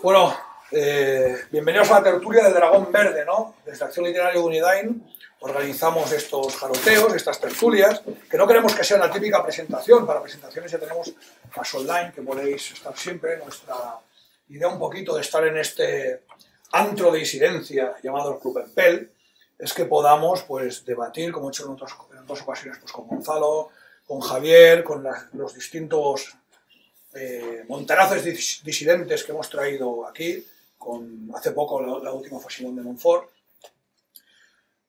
Bueno, bienvenidos a la tertulia del Dragón Verde, ¿no? Desde Acción Literaria de Dunedain organizamos estos jaroteos, estas tertulias, que no queremos que sea una típica presentación. Para presentaciones ya tenemos las online, que podéis estar siempre. Nuestra idea un poquito de estar en este antro de disidencia llamado el Club Empel es que podamos, pues, debatir, como he hecho en otras ocasiones, pues, con Gonzalo, con Javier, con los distintos montarazos disidentes que hemos traído aquí, con hace poco la última fue Simón de Monfort,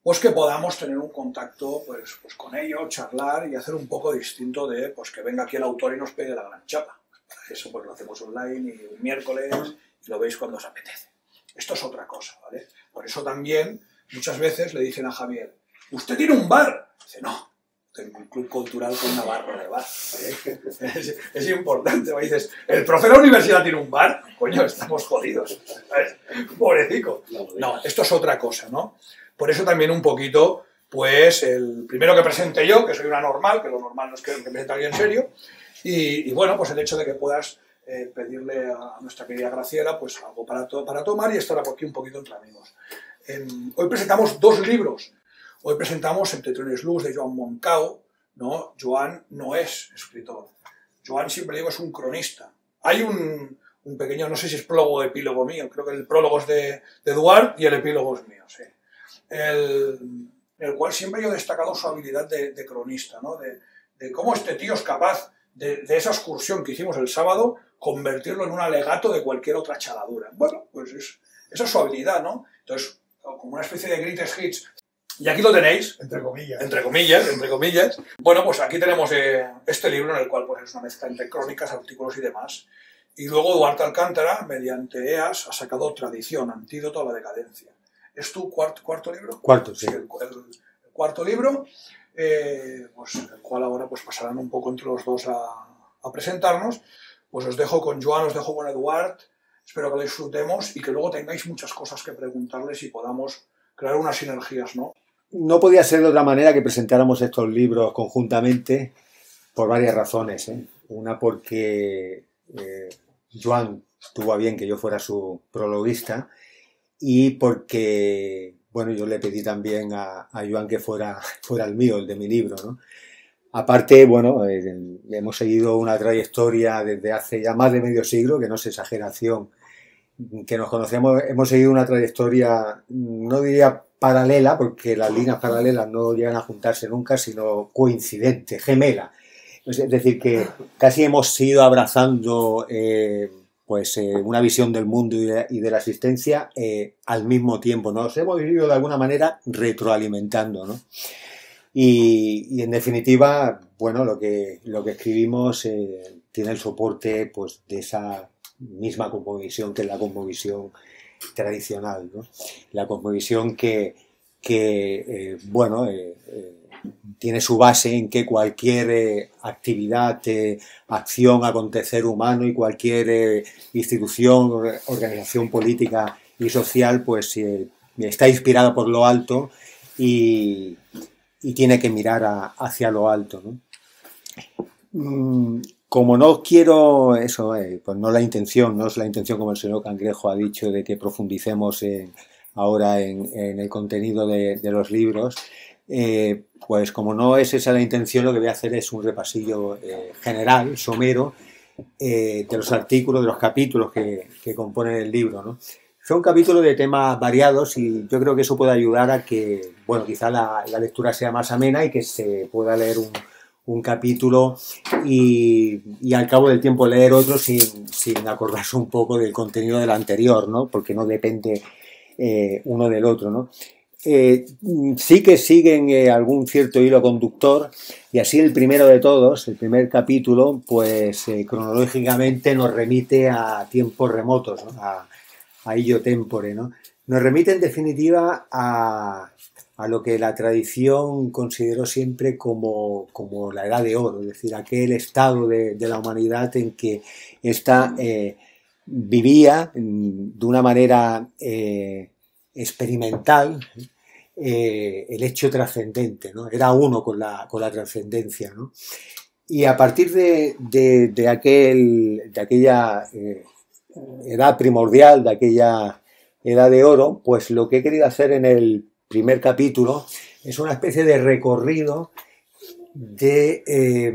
pues que podamos tener un contacto pues con ellos, charlar y hacer un poco distinto de pues que venga aquí el autor y nos pegue la gran chapa. Eso pues lo hacemos online y un miércoles y lo veis cuando os apetece. Esto es otra cosa, ¿vale? Por eso también muchas veces le dicen a Javier, ¿usted tiene un bar? Dice, no. En un club cultural con una barra de bar. Es importante. Me dices, el profe de la universidad tiene un bar. Coño, estamos jodidos. Pobrecico. No, esto es otra cosa, ¿no? Por eso también un poquito, pues, el primero que presente yo, que soy una normal, que lo normal no es que presente a alguien serio, y bueno, pues el hecho de que puedas pedirle a nuestra querida Graciela, pues, algo para tomar y estar aquí un poquito entre amigos. Hoy presentamos dos libros. Hoy presentamos Septentrionis Lux de Joan Montcau, ¿no? Joan no es escritor. Joan, siempre digo, es un cronista. Hay un pequeño, no sé si es prólogo o epílogo mío, creo que el prólogo es de Eduard y el epílogo es mío, sí. El cual siempre yo he destacado su habilidad de cronista, ¿no? De cómo este tío es capaz de esa excursión que hicimos el sábado, convertirlo en un alegato de cualquier otra chaladura. Bueno, pues esa es su habilidad, ¿no? Entonces, como una especie de greatest hits. Y aquí lo tenéis, entre comillas, Bueno, pues aquí tenemos este libro en el cual pues, es una mezcla entre crónicas, artículos y demás. Y luego Eduard Alcántara, mediante EAS, ha sacado Tradición: Antídoto a la decadencia. ¿Es tu cuarto libro? Cuarto, sí. El cuarto libro, pues, el cual ahora pues, pasarán un poco entre los dos a presentarnos. Pues os dejo con Joan, os dejo con Eduard. Espero que lo disfrutemos y que luego tengáis muchas cosas que preguntarles y podamos crear unas sinergias, ¿no? No podía ser de otra manera que presentáramos estos libros conjuntamente por varias razones, ¿eh? Una porque Joan tuvo a bien que yo fuera su prologuista y porque, bueno, yo le pedí también a Joan que fuera el mío, el de mi libro, ¿no? Aparte, bueno, hemos seguido una trayectoria desde hace ya más de medio siglo, que no es exageración, que nos conocemos, hemos seguido una trayectoria, no diría paralela, porque las líneas paralelas no llegan a juntarse nunca, sino coincidente, gemela. Es decir, que casi hemos ido abrazando una visión del mundo y de la existencia al mismo tiempo. Nos hemos ido de alguna manera retroalimentando, ¿no? Y en definitiva, bueno, lo que escribimos tiene el soporte pues, de esa misma cosmovisión que es la cosmovisión tradicional, ¿no? La cosmovisión que tiene su base en que cualquier actividad, acción, acontecer humano y cualquier institución, organización política y social, pues está inspirada por lo alto y tiene que mirar hacia lo alto, ¿no? Como no quiero, eso, pues no es la intención, como el señor Cangrejo ha dicho, de que profundicemos ahora en el contenido de los libros, pues como no es esa la intención, lo que voy a hacer es un repasillo general, somero, de los artículos, de los capítulos que componen el libro, ¿no? Son capítulos de temas variados y yo creo que eso puede ayudar a que, bueno, quizá la lectura sea más amena y que se pueda leer un capítulo y al cabo del tiempo leer otro sin acordarse un poco del contenido del anterior, ¿no? Porque no depende uno del otro, ¿no? Sí que siguen algún cierto hilo conductor y así el primero de todos, el primer capítulo, pues cronológicamente nos remite a tiempos remotos, ¿no? A illo tempore, ¿no? Nos remite en definitiva a lo que la tradición consideró siempre como la edad de oro, es decir, aquel estado de la humanidad en que ésta vivía de una manera experimental el hecho trascendente, ¿no? Era uno con la trascendencia, ¿no? Y a partir de aquella edad primordial, de aquella edad de oro, pues lo que he querido hacer en el primer capítulo es una especie de recorrido de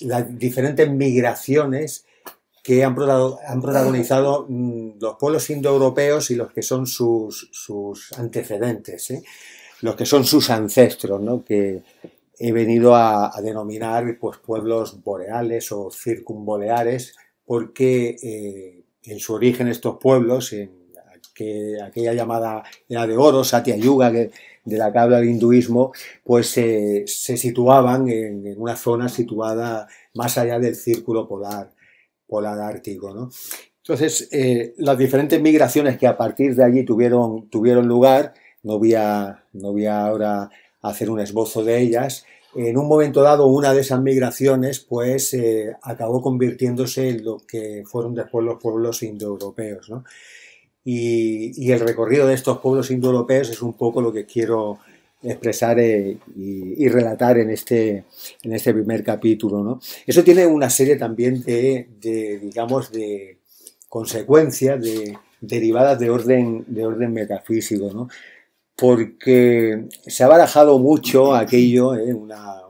las diferentes migraciones que han protagonizado los pueblos indoeuropeos y los que son sus antecedentes, ¿eh? Los que son sus ancestros, ¿no? Que he venido a denominar pues, pueblos boreales o circumboreales, porque en su origen estos pueblos, en aquella llamada era de oro, Satyayuga, de la que habla el hinduismo, pues se situaban en una zona situada más allá del círculo polar ártico, ¿no? Entonces, las diferentes migraciones que a partir de allí tuvieron lugar, no voy a ahora hacer un esbozo de ellas. En un momento dado, una de esas migraciones pues acabó convirtiéndose en lo que fueron después los pueblos indoeuropeos, ¿no? Y el recorrido de estos pueblos indoeuropeos es un poco lo que quiero expresar y relatar en este primer capítulo, ¿no? Eso tiene una serie también de consecuencias derivadas de orden metafísico, ¿no? Porque se ha barajado mucho aquello, una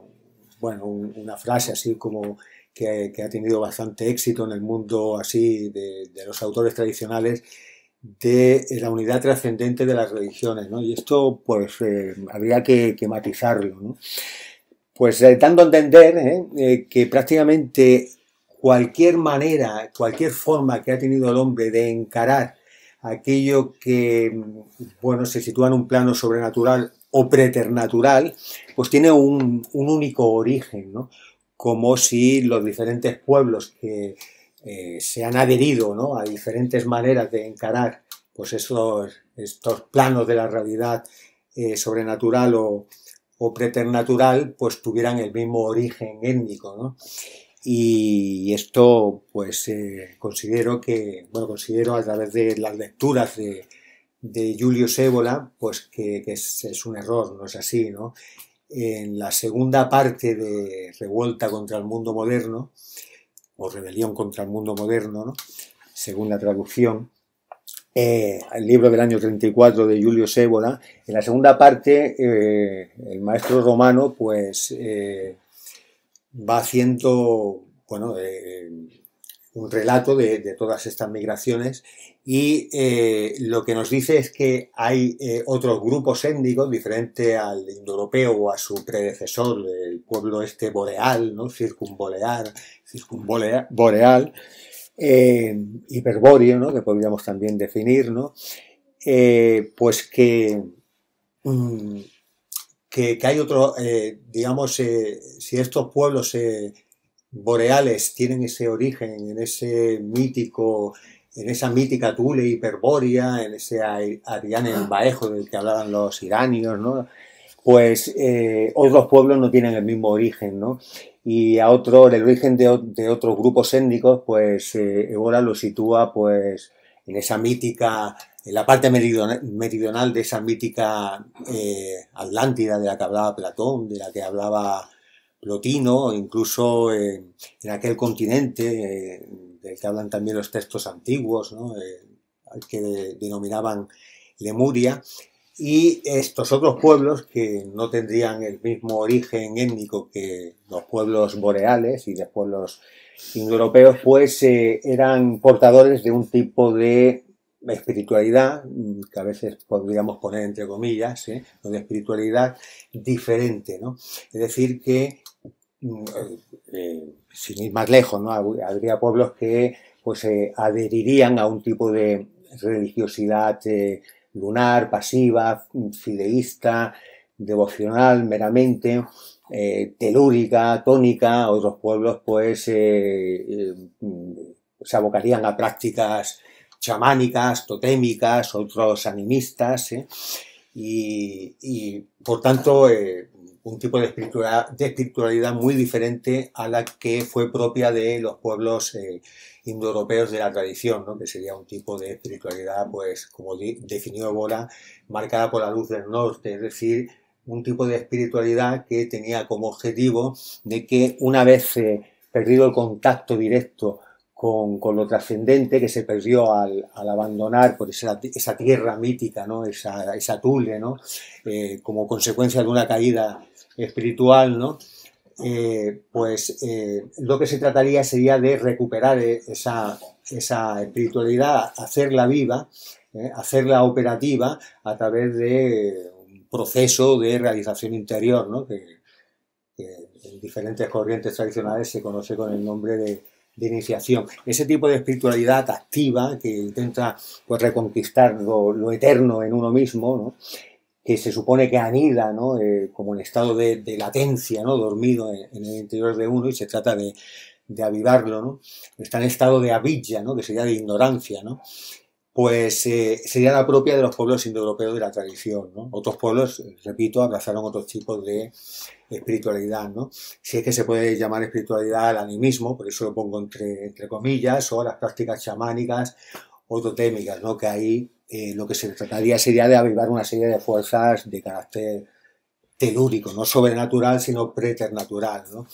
frase así como que ha tenido bastante éxito en el mundo así de los autores tradicionales, de la unidad trascendente de las religiones, ¿no? Y esto pues habría que matizarlo, ¿no? Pues dando a entender que prácticamente cualquier manera, cualquier forma que ha tenido el hombre de encarar aquello que se sitúa en un plano sobrenatural o preternatural, pues tiene un único origen, ¿no? Como si los diferentes pueblos que se han adherido, ¿no?, a diferentes maneras de encarar pues estos planos de la realidad sobrenatural o preternatural, pues tuvieran el mismo origen étnico, ¿no? Y esto pues considero a través de las lecturas de Julius Evola pues que es un error, no es así, ¿no? En la segunda parte de Revuelta contra el Mundo Moderno, o Rebelión contra el Mundo Moderno, ¿no?, según la traducción, el libro del año 34 de Julius Evola, en la segunda parte el maestro romano pues va haciendo un relato de todas estas migraciones y lo que nos dice es que hay otros grupos étnicos diferente al indoeuropeo o a su predecesor, el pueblo este boreal, ¿no?, circumboreal, hiperbóreo, ¿no?, que podríamos también definir, ¿no?, pues que hay otro, si estos pueblos boreales tienen ese origen en esa mítica Tule Hiperbórea, en ese Ariane el Baejo del que hablaban los iranios, ¿no?, pues otros pueblos no tienen el mismo origen, ¿no? Y a otro, el origen de otros grupos étnicos, pues Evola lo sitúa pues en esa mítica, en la parte meridional de esa mítica Atlántida de la que hablaba Platón, de la que hablaba Plotino, incluso en aquel continente del que hablan también los textos antiguos, ¿no?, que denominaban Lemuria, y estos otros pueblos que no tendrían el mismo origen étnico que los pueblos boreales y los pueblos indoeuropeos, pues eran portadores de un tipo de espiritualidad, que a veces podríamos poner entre comillas, o de espiritualidad diferente, ¿no? Es decir que, sin ir más lejos, ¿no?, habría pueblos que pues adherirían a un tipo de religiosidad lunar, pasiva, fideísta, devocional meramente, telúrica, tónica. Otros pueblos pues se abocarían a prácticas chamánicas, totémicas, otros animistas, y por tanto un tipo de espiritualidad muy diferente a la que fue propia de los pueblos indoeuropeos de la tradición, ¿no?, que sería un tipo de espiritualidad, pues como definió Evola, marcada por la luz del norte, es decir, un tipo de espiritualidad que tenía como objetivo de que una vez perdido el contacto directo con lo trascendente que se perdió al abandonar por esa tierra mítica, ¿no? esa Tule, ¿no? Como consecuencia de una caída espiritual, ¿no? Lo que se trataría sería de recuperar esa espiritualidad, hacerla viva, hacerla operativa a través de un proceso de realización interior, ¿no? que en diferentes corrientes tradicionales se conoce con el nombre de iniciación. Ese tipo de espiritualidad activa que intenta, pues, reconquistar lo eterno en uno mismo, ¿no? Que se supone que anida, ¿no? Como en estado de latencia, ¿no? Dormido en el interior de uno, y se trata de avivarlo, ¿no? Está en estado de avidya, ¿no? Que sería de ignorancia, ¿no? Pues sería la propia de los pueblos indoeuropeos de la tradición, ¿no? Otros pueblos, repito, abrazaron otros tipos de espiritualidad, ¿no? Si es que se puede llamar espiritualidad al animismo, por eso lo pongo entre comillas, o las prácticas chamánicas o totémicas, ¿no? Que ahí lo que se trataría sería de avivar una serie de fuerzas de carácter telúrico, no sobrenatural, sino preternatural, ¿no?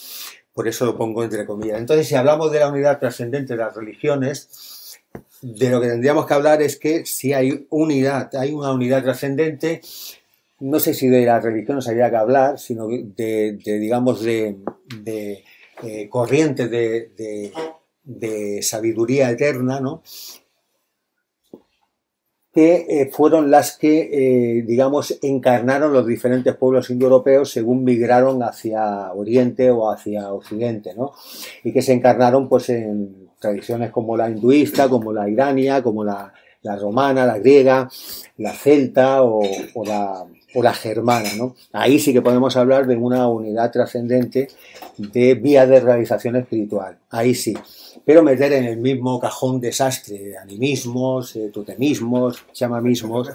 Por eso lo pongo entre comillas. Entonces, si hablamos de la unidad trascendente de las religiones, de lo que tendríamos que hablar es que si hay una unidad trascendente, no sé si de la religión nos habría que hablar, sino de corrientes de sabiduría eterna, ¿no? Que fueron las que, encarnaron los diferentes pueblos indoeuropeos según migraron hacia Oriente o hacia Occidente, ¿no? Y que se encarnaron, pues, en tradiciones como la hinduista, como la irania, como la romana, la griega, la celta o la germana, ¿no? Ahí sí que podemos hablar de una unidad trascendente de vía de realización espiritual, ahí sí. Pero meter en el mismo cajón desastre animismos, totemismos, chamamismos,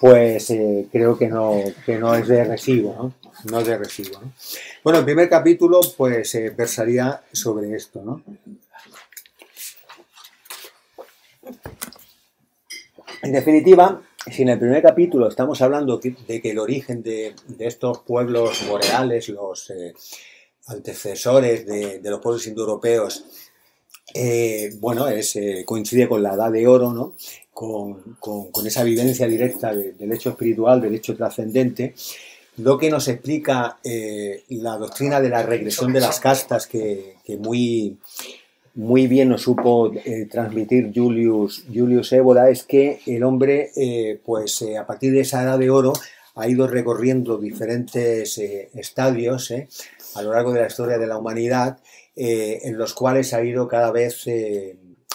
pues creo que no es de recibo, ¿no? No es de recibo, ¿no? Bueno, el primer capítulo, pues, versaría sobre esto, ¿no? En definitiva, si en el primer capítulo estamos hablando de que el origen de estos pueblos boreales, los antecesores de los pueblos indoeuropeos, coincide con la edad de oro, ¿no? Con esa vivencia directa del hecho espiritual, del hecho trascendente, lo que nos explica la doctrina de la regresión de las castas que muy bien nos supo transmitir Julius Evola, es que el hombre, a partir de esa edad de oro, ha ido recorriendo diferentes estadios a lo largo de la historia de la humanidad, en los cuales ha ido cada vez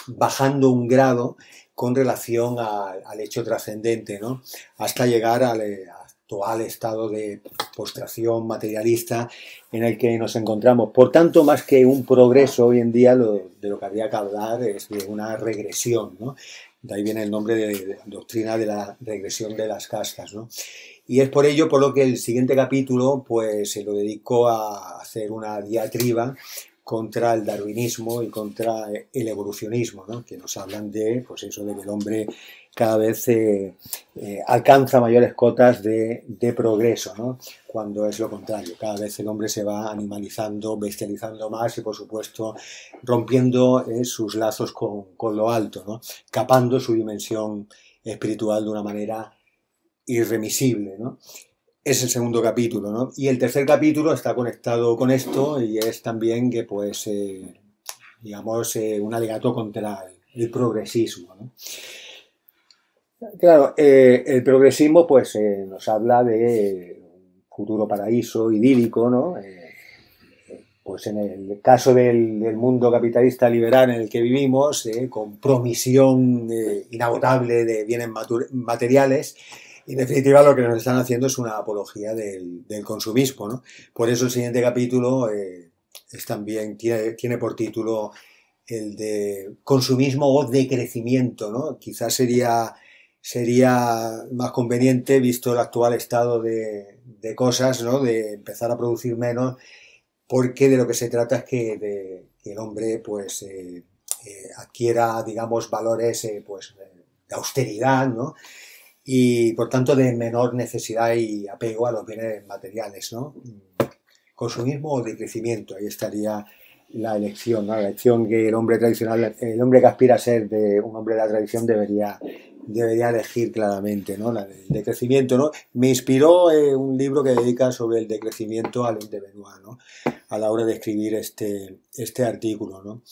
bajando un grado con relación al hecho trascendente, ¿no? Hasta llegar al actual estado de postración materialista en el que nos encontramos. Por tanto, más que un progreso hoy en día, de lo que habría que hablar es de una regresión, ¿no? De ahí viene el nombre de doctrina de la regresión de las castas, ¿no? Y es por ello por lo que el siguiente capítulo, pues, se lo dedicó a hacer una diatriba contra el darwinismo y contra el evolucionismo, ¿no? Que nos hablan de, pues, eso de que el hombre cada vez alcanza mayores cotas de progreso, ¿no? Cuando es lo contrario, cada vez el hombre se va animalizando, bestializando más y, por supuesto, rompiendo sus lazos con lo alto, ¿no? Capando su dimensión espiritual de una manera irremisible, ¿no? Es el segundo capítulo, ¿no? Y el tercer capítulo está conectado con esto y es también que, pues, un alegato contra el progresismo, ¿no? Claro, el progresismo, pues, nos habla de un futuro paraíso idílico, ¿no? Pues en el caso del mundo capitalista liberal en el que vivimos, con promisión inagotable de bienes materiales. En definitiva, lo que nos están haciendo es una apología del consumismo, ¿no? Por eso el siguiente capítulo tiene por título el de consumismo o decrecimiento, ¿no? Quizás sería más conveniente, visto el actual estado de cosas, ¿no? De empezar a producir menos, porque de lo que se trata es que el hombre, pues, adquiera, digamos, valores de austeridad, ¿no? Y, por tanto, de menor necesidad y apego a los bienes materiales, ¿no? Consumismo o decrecimiento, ahí estaría la elección que el hombre tradicional, el hombre que aspira a ser de un hombre de la tradición debería elegir claramente, ¿no? El decrecimiento, ¿no? Me inspiró un libro que dedica sobre el decrecimiento a Alain de Benoist, ¿no? A la hora de escribir este artículo, ¿no?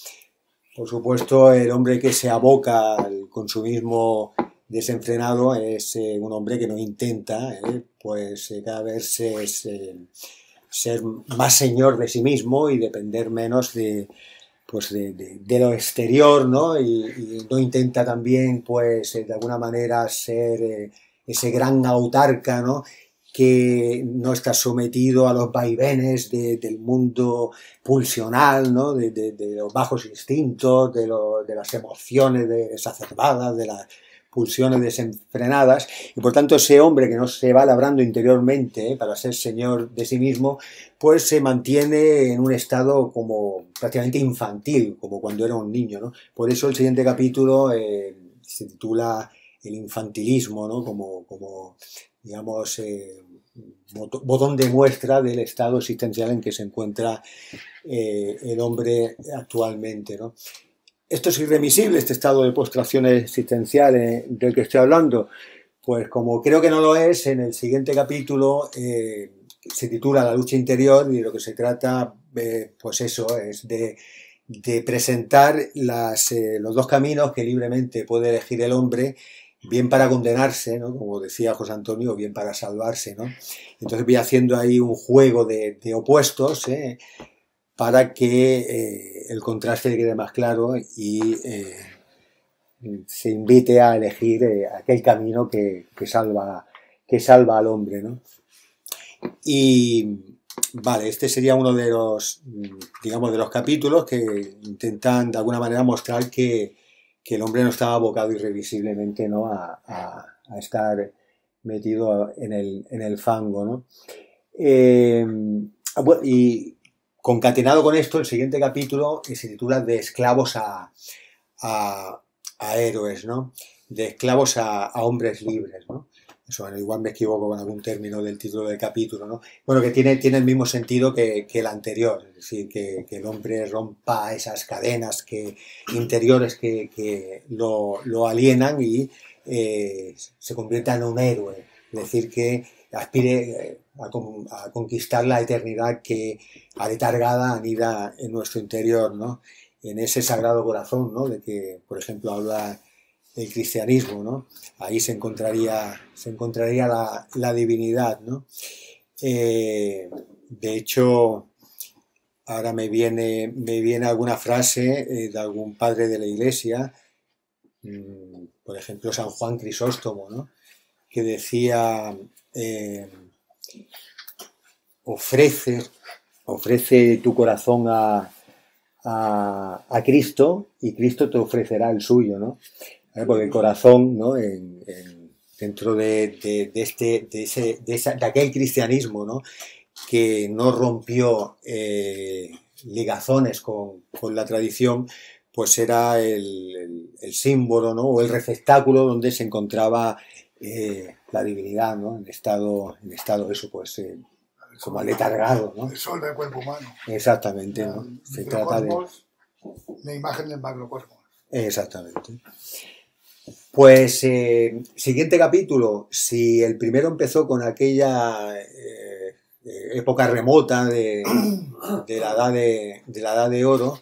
Por supuesto, el hombre que se aboca al consumismo desenfrenado es un hombre que no intenta, cada vez ser más señor de sí mismo y depender menos de lo exterior, ¿no? Y no intenta también, de alguna manera ser ese gran autarca, ¿no? Que no está sometido a los vaivenes del mundo pulsional, ¿no? De los bajos instintos, de las emociones exacerbadas, de las pulsiones desenfrenadas, y por tanto ese hombre que no se va labrando interiormente para ser señor de sí mismo, se mantiene en un estado como prácticamente infantil, como cuando era un niño, ¿no? Por eso el siguiente capítulo se titula El infantilismo, ¿no? Como digamos, botón de muestra del estado existencial en que se encuentra el hombre actualmente, ¿no? Esto es irremisible, este estado de postración existencial del que estoy hablando. Como creo que no lo es, en el siguiente capítulo se titula La lucha interior, y de lo que se trata, es de presentar los dos caminos que libremente puede elegir el hombre, bien para condenarse, ¿no? Como decía José Antonio, bien para salvarse, ¿no? Entonces voy haciendo ahí un juego de opuestos, para que el contraste quede más claro y se invite a elegir aquel camino que salva al hombre, ¿no? Y vale, este sería uno de los, digamos, de los capítulos que intentan de alguna manera mostrar que el hombre no estaba abocado irrevisiblemente, ¿no? a estar metido en el fango, ¿no? Y concatenado con esto, el siguiente capítulo se titula De esclavos a héroes, ¿no? De esclavos a hombres libres, ¿no? Eso, igual me equivoco con algún término del título del capítulo, ¿no? Bueno, que tiene el mismo sentido que el anterior, es decir, que el hombre rompa esas cadenas interiores que lo alienan y se convierta en un héroe, es decir, que aspire a conquistar la eternidad que aletargada anida en nuestro interior, ¿no? En ese sagrado corazón, ¿no? De que, por ejemplo, habla el cristianismo, ¿no? Ahí se encontraría la divinidad, ¿no? De hecho, ahora me viene alguna frase de algún padre de la Iglesia, por ejemplo, San Juan Crisóstomo, ¿no? Que decía... ofrece tu corazón a Cristo y Cristo te ofrecerá el suyo, ¿no? Porque el corazón, ¿no? Dentro de aquel cristianismo, ¿no? Que no rompió ligazones con la tradición, era el símbolo, ¿no? O el receptáculo donde se encontraba la divinidad, ¿no? En estado eso, como aletargado, ¿no? El sol del cuerpo humano. Exactamente, ¿no? Se trata de... La imagen del macrocosmos. Exactamente. Siguiente capítulo. Si el primero empezó con aquella época remota de la edad de oro,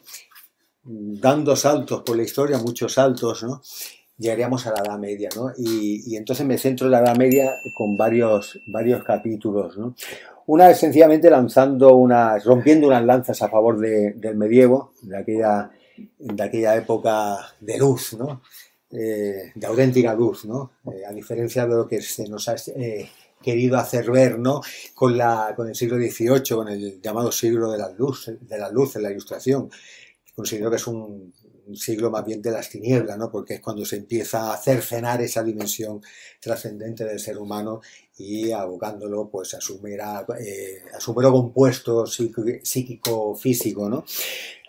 dando saltos por la historia, muchos saltos, ¿no? Llegaríamos a la Edad Media, ¿no? Y entonces me centro en la Edad Media con varios capítulos, ¿no? Una es sencillamente rompiendo unas lanzas a favor del medievo, de aquella época de luz, ¿no? De auténtica luz, ¿no? A diferencia de lo que se nos ha querido hacer ver, ¿no? Con el siglo XVIII, con el llamado siglo de la luz en la Ilustración. Considero que es un siglo más bien de las tinieblas, ¿no? Porque es cuando se empieza a cercenar esa dimensión trascendente del ser humano y abocándolo a su mero compuesto psíquico-físico, ¿no?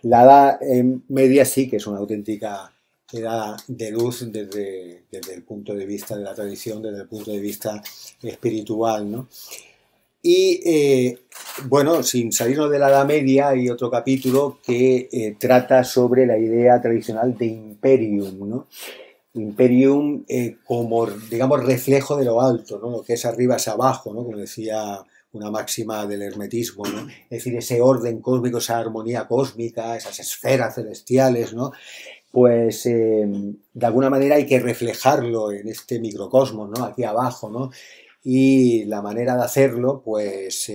La Edad Media sí que es una auténtica edad de luz desde el punto de vista de la tradición, desde el punto de vista espiritual, ¿no? Y, bueno, sin salirnos de la Edad Media, hay otro capítulo que trata sobre la idea tradicional de imperium, ¿no? Imperium como, digamos, reflejo de lo alto, ¿no? Lo que es arriba es abajo, ¿no? Como decía una máxima del hermetismo, ¿no? Es decir, ese orden cósmico, esa armonía cósmica, esas esferas celestiales, ¿no? Pues de alguna manera hay que reflejarlo en este microcosmos, ¿no? Aquí abajo, ¿no? Y la manera de hacerlo, pues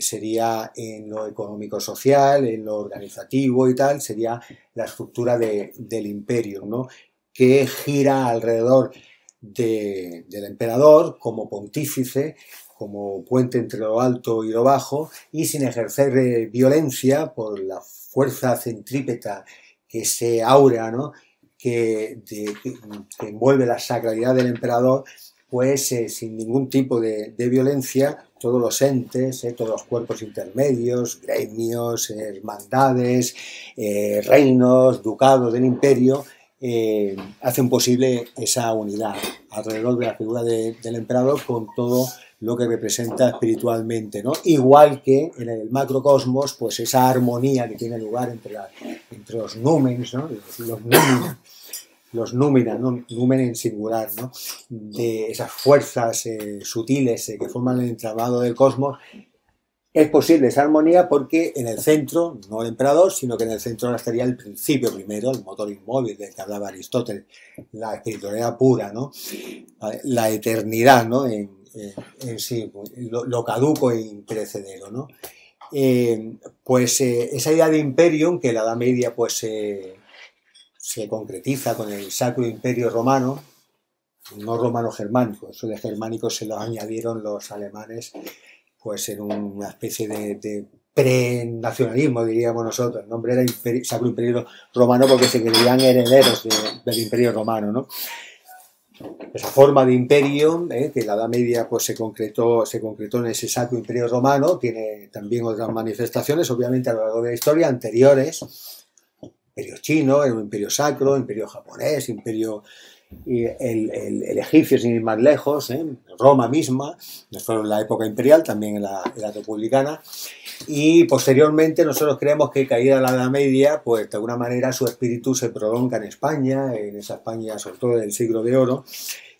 sería en lo económico-social, en lo organizativo y tal, sería la estructura del imperio, ¿no? Que gira alrededor del emperador como pontífice, como puente entre lo alto y lo bajo, y sin ejercer violencia por la fuerza centrípeta que se aura, ¿no? que envuelve la sacralidad del emperador, pues sin ningún tipo de violencia, todos los entes, todos los cuerpos intermedios, gremios, hermandades, reinos, ducados del imperio, hacen posible esa unidad alrededor de la figura del emperador con todo lo que representa espiritualmente, ¿no? Igual que en el macrocosmos, pues esa armonía que tiene lugar entre los númenes, ¿no? Los númena, ¿no? Númen en singular, ¿no? De esas fuerzas sutiles que forman el entramado del cosmos, es posible esa armonía porque en el centro, no el emperador, sino que en el centro estaría el principio primero, el motor inmóvil del que hablaba Aristóteles, la espiritualidad pura, ¿no? La eternidad, ¿no? En sí, lo caduco e imperecedero, ¿no? Esa idea de imperium que en la Edad Media pues se concretiza con el Sacro Imperio Romano, no romano-germánico, eso de germánico se lo añadieron los alemanes pues en una especie de pre-nacionalismo, diríamos nosotros. El nombre era Sacro Imperio Romano porque se creían herederos del Imperio Romano, ¿no? Esa forma de imperio que en la Edad Media pues, se concretó en ese Sacro Imperio Romano, tiene también otras manifestaciones, obviamente, a lo largo de la historia, anteriores, imperio chino, el imperio sacro, imperio japonés, imperio el egipcio, sin ir más lejos, Roma misma, nosotros en la época imperial, también en la republicana, y posteriormente nosotros creemos que caída la Edad Media, pues de alguna manera su espíritu se prolonga en España, en esa España sobre todo del siglo de oro,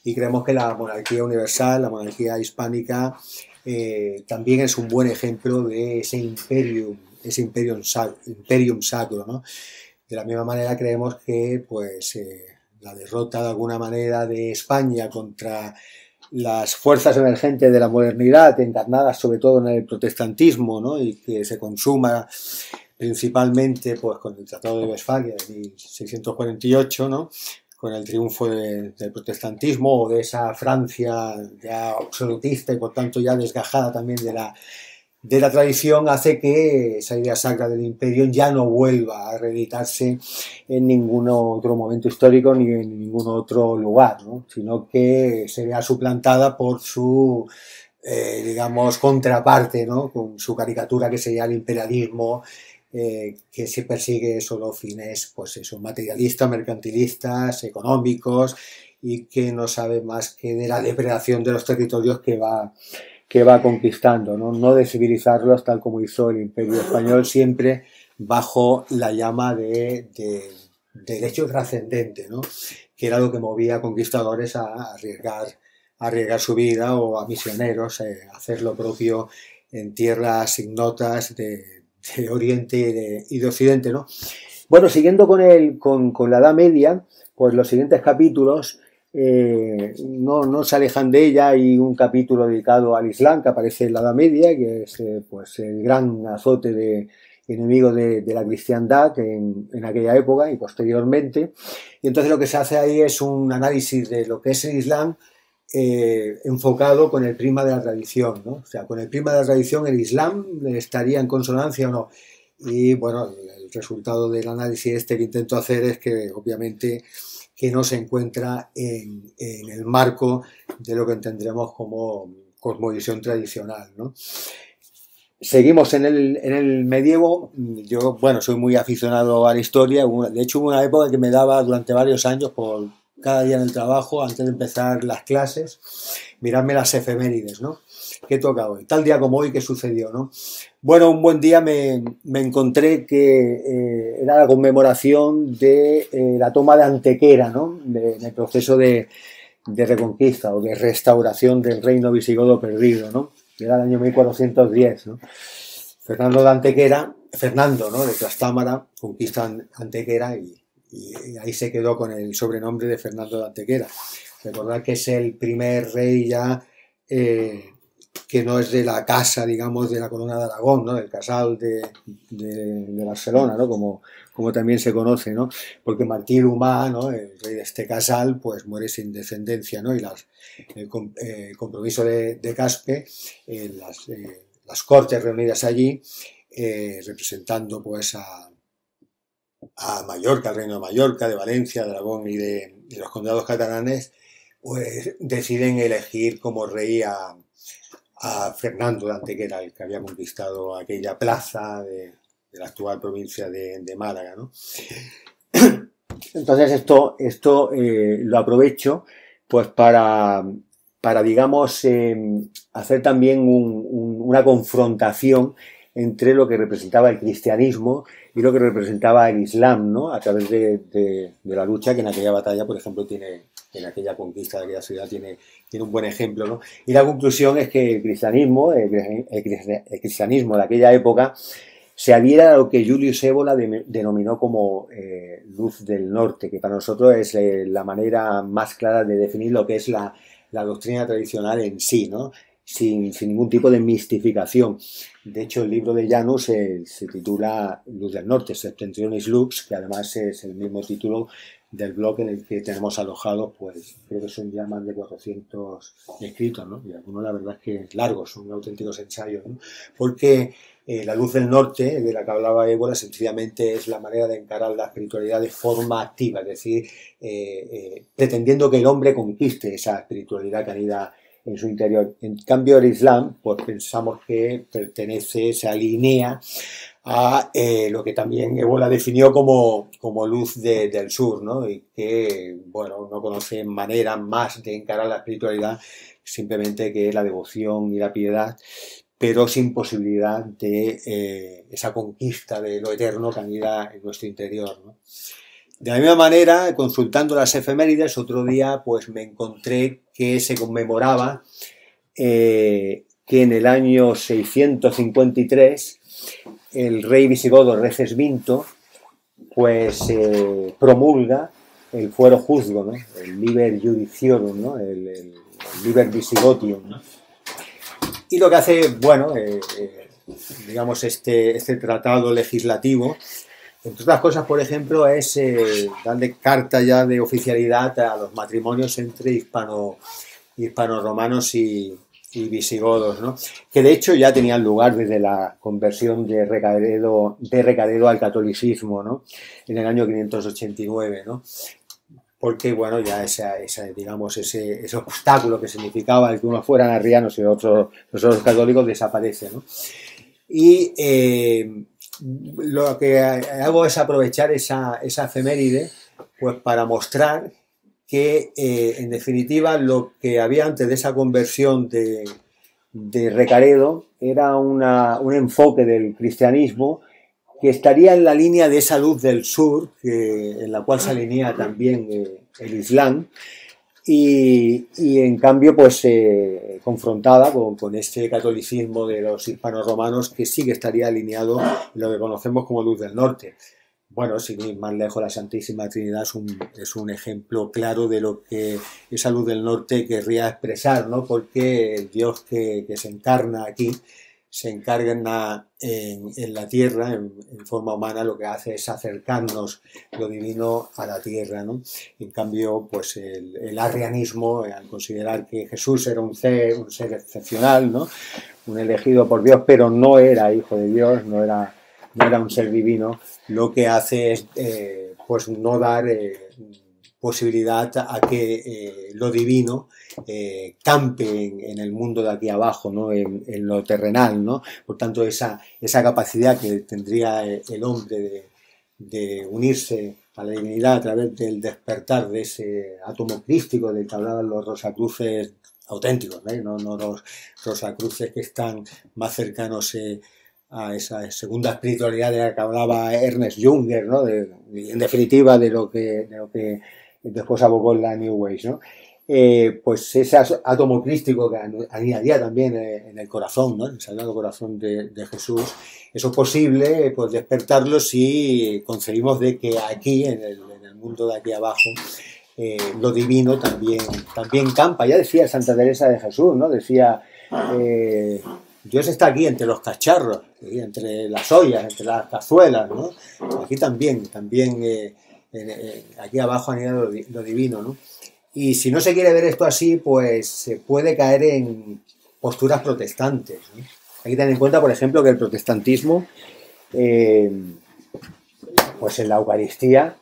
y creemos que la monarquía universal, la monarquía hispánica, también es un buen ejemplo de ese imperium sacro, ¿no? De la misma manera creemos que pues la derrota de alguna manera de España contra las fuerzas emergentes de la modernidad, encarnadas sobre todo en el protestantismo, ¿no? Y que se consuma principalmente pues, con el Tratado de Westfalia de 1648, ¿no? Con el triunfo del protestantismo o de esa Francia ya absolutista y por tanto ya desgajada también de la tradición, hace que esa idea sacra del imperio ya no vuelva a reeditarse en ningún otro momento histórico ni en ningún otro lugar, ¿no? Sino que se vea suplantada por su, digamos, contraparte, ¿no? Con su caricatura que sería el imperialismo, que se persigue solo fines, pues eso, materialistas, mercantilistas, económicos, y que no sabe más que de la depredación de los territorios que va conquistando, ¿no? No de civilizarlos tal como hizo el Imperio Español, siempre bajo la llama del hecho trascendente, ¿no? Que era lo que movía a conquistadores a arriesgar su vida o a misioneros a hacer lo propio en tierras ignotas de Oriente y de Occidente, ¿no? Bueno, siguiendo con la Edad Media, pues los siguientes capítulos no se alejan de ella. Hay un capítulo dedicado al Islam que aparece en la Edad Media, que es pues el gran azote enemigo de la cristiandad en aquella época y posteriormente. Y entonces lo que se hace ahí es un análisis de lo que es el Islam enfocado con el prisma de la tradición, ¿no? O sea, con el prisma de la tradición, ¿el Islam estaría en consonancia o no? Y bueno, el resultado del análisis que intento hacer es que obviamente que no se encuentra en el marco de lo que entendremos como cosmovisión tradicional, ¿no? Seguimos en el medievo. Yo, bueno, soy muy aficionado a la historia. De hecho, hubo una época que me daba durante varios años por cada día en el trabajo, antes de empezar las clases, mirarme las efemérides, ¿no? ¿Qué toca hoy? Tal día como hoy, ¿qué sucedió, no? Bueno, un buen día me encontré que era la conmemoración de la toma de Antequera, ¿no? En el proceso de reconquista o de restauración del reino visigodo perdido, ¿no? Era el año 1410, ¿no? Fernando de Antequera, Fernando, ¿no?, de Trastámara, conquista Antequera y ahí se quedó con el sobrenombre de Fernando de Antequera. Recordad que es el primer rey ya que no es de la casa, digamos, de la corona de Aragón, ¿no?, del casal de Barcelona, ¿no?, como también se conoce, ¿no?, porque Martín Humá, ¿no?, el rey de este casal, pues muere sin descendencia, ¿no?, y el compromiso de Caspe, las cortes reunidas allí, representando pues a Mallorca, al reino de Mallorca, de Valencia, de Aragón y de los condados catalanes, pues deciden elegir como rey a Fernando de Antequera, el que había conquistado aquella plaza de la actual provincia de Málaga, ¿no? Entonces esto lo aprovecho pues para digamos, hacer también una confrontación entre lo que representaba el cristianismo y lo que representaba el Islam, ¿no?, a través de la lucha que en aquella batalla, por ejemplo, en aquella conquista de aquella ciudad tiene un buen ejemplo, ¿no? Y la conclusión es que el cristianismo de aquella época se adhiera a lo que Julius Evola denominó como luz del norte, que para nosotros es la manera más clara de definir lo que es la doctrina tradicional en sí, ¿no?, sin ningún tipo de mistificación. De hecho, el libro de Janus se titula Luz del Norte, Septentrionis Lux, que además es el mismo título del blog en el que tenemos alojados, pues creo que son ya más de 400 escritos, ¿no?, y algunos la verdad es que es largo, son auténticos ensayos, ¿no?, porque la luz del norte, de la que hablaba Ébola, sencillamente es la manera de encarar la espiritualidad de forma activa, es decir, pretendiendo que el hombre conquiste esa espiritualidad canida en su interior. En cambio, el Islam, pues pensamos que pertenece, se alinea a lo que también Ébola definió como luz del sur, ¿no?, y que, bueno, no conoce manera más de encarar la espiritualidad simplemente que la devoción y la piedad, pero sin posibilidad de esa conquista de lo eterno que anida en nuestro interior, ¿no? De la misma manera, consultando las efemérides, otro día pues me encontré que se conmemoraba que en el año 653 el rey visigodo Recesvinto pues promulga el fuero juzgo, ¿no?, el Liber Judiciorum, ¿no?, el Liber Visigotium, ¿no? Y lo que hace, bueno, digamos, este tratado legislativo, entre otras cosas, por ejemplo, es darle carta ya de oficialidad a los matrimonios entre hispanoromanos y visigodos, ¿no?, que de hecho ya tenían lugar desde la conversión de Recaredo al catolicismo, ¿no?, en el año 589, ¿no?, porque, bueno, ya digamos, ese obstáculo que significaba el que unos fueran arrianos y los otros católicos desaparece, ¿no? Y lo que hago es aprovechar esa efeméride pues para mostrar que, en definitiva, lo que había antes de esa conversión de Recaredo era un enfoque del cristianismo que estaría en la línea de esa luz del sur, en la cual se alinea también el Islam, y en cambio pues confrontada con este catolicismo de los hispanoromanos, que sí que estaría alineado en lo que conocemos como luz del norte. Bueno, sin ir más lejos, la Santísima Trinidad es un ejemplo claro de lo que esa luz del norte querría expresar, ¿no?, porque el Dios que se encarna aquí, se encarga en la tierra, en forma humana, lo que hace es acercarnos lo divino a la tierra, ¿no? En cambio, pues el arrianismo, al considerar que Jesús era un ser excepcional, ¿no?, un elegido por Dios, pero no era hijo de Dios, no era un ser divino, lo que hace es pues no dar posibilidad a que lo divino campe en el mundo de aquí abajo, ¿no?, en lo terrenal, ¿no? Por tanto, esa capacidad que tendría el hombre de unirse a la divinidad a través del despertar de ese átomo crístico del que hablaban los rosacruces auténticos, no los rosacruces que están más cercanos a esa segunda espiritualidad de la que hablaba Ernest Junger, en definitiva de lo que después abogó la New Age, pues ese átomo crístico que añadía también en el corazón, en el sagrado corazón de Jesús. Eso es posible, pues, despertarlo si concebimos de que aquí, en el mundo de aquí abajo, lo divino también campa. Ya decía Santa Teresa de Jesús, decía, Dios está aquí entre los cacharros, entre las ollas, entre las cazuelas, Aquí también aquí abajo anida lo divino, Y si no se quiere ver esto así, pues se puede caer en posturas protestantes, Hay que tener en cuenta, por ejemplo, que el protestantismo, pues en la Eucaristía,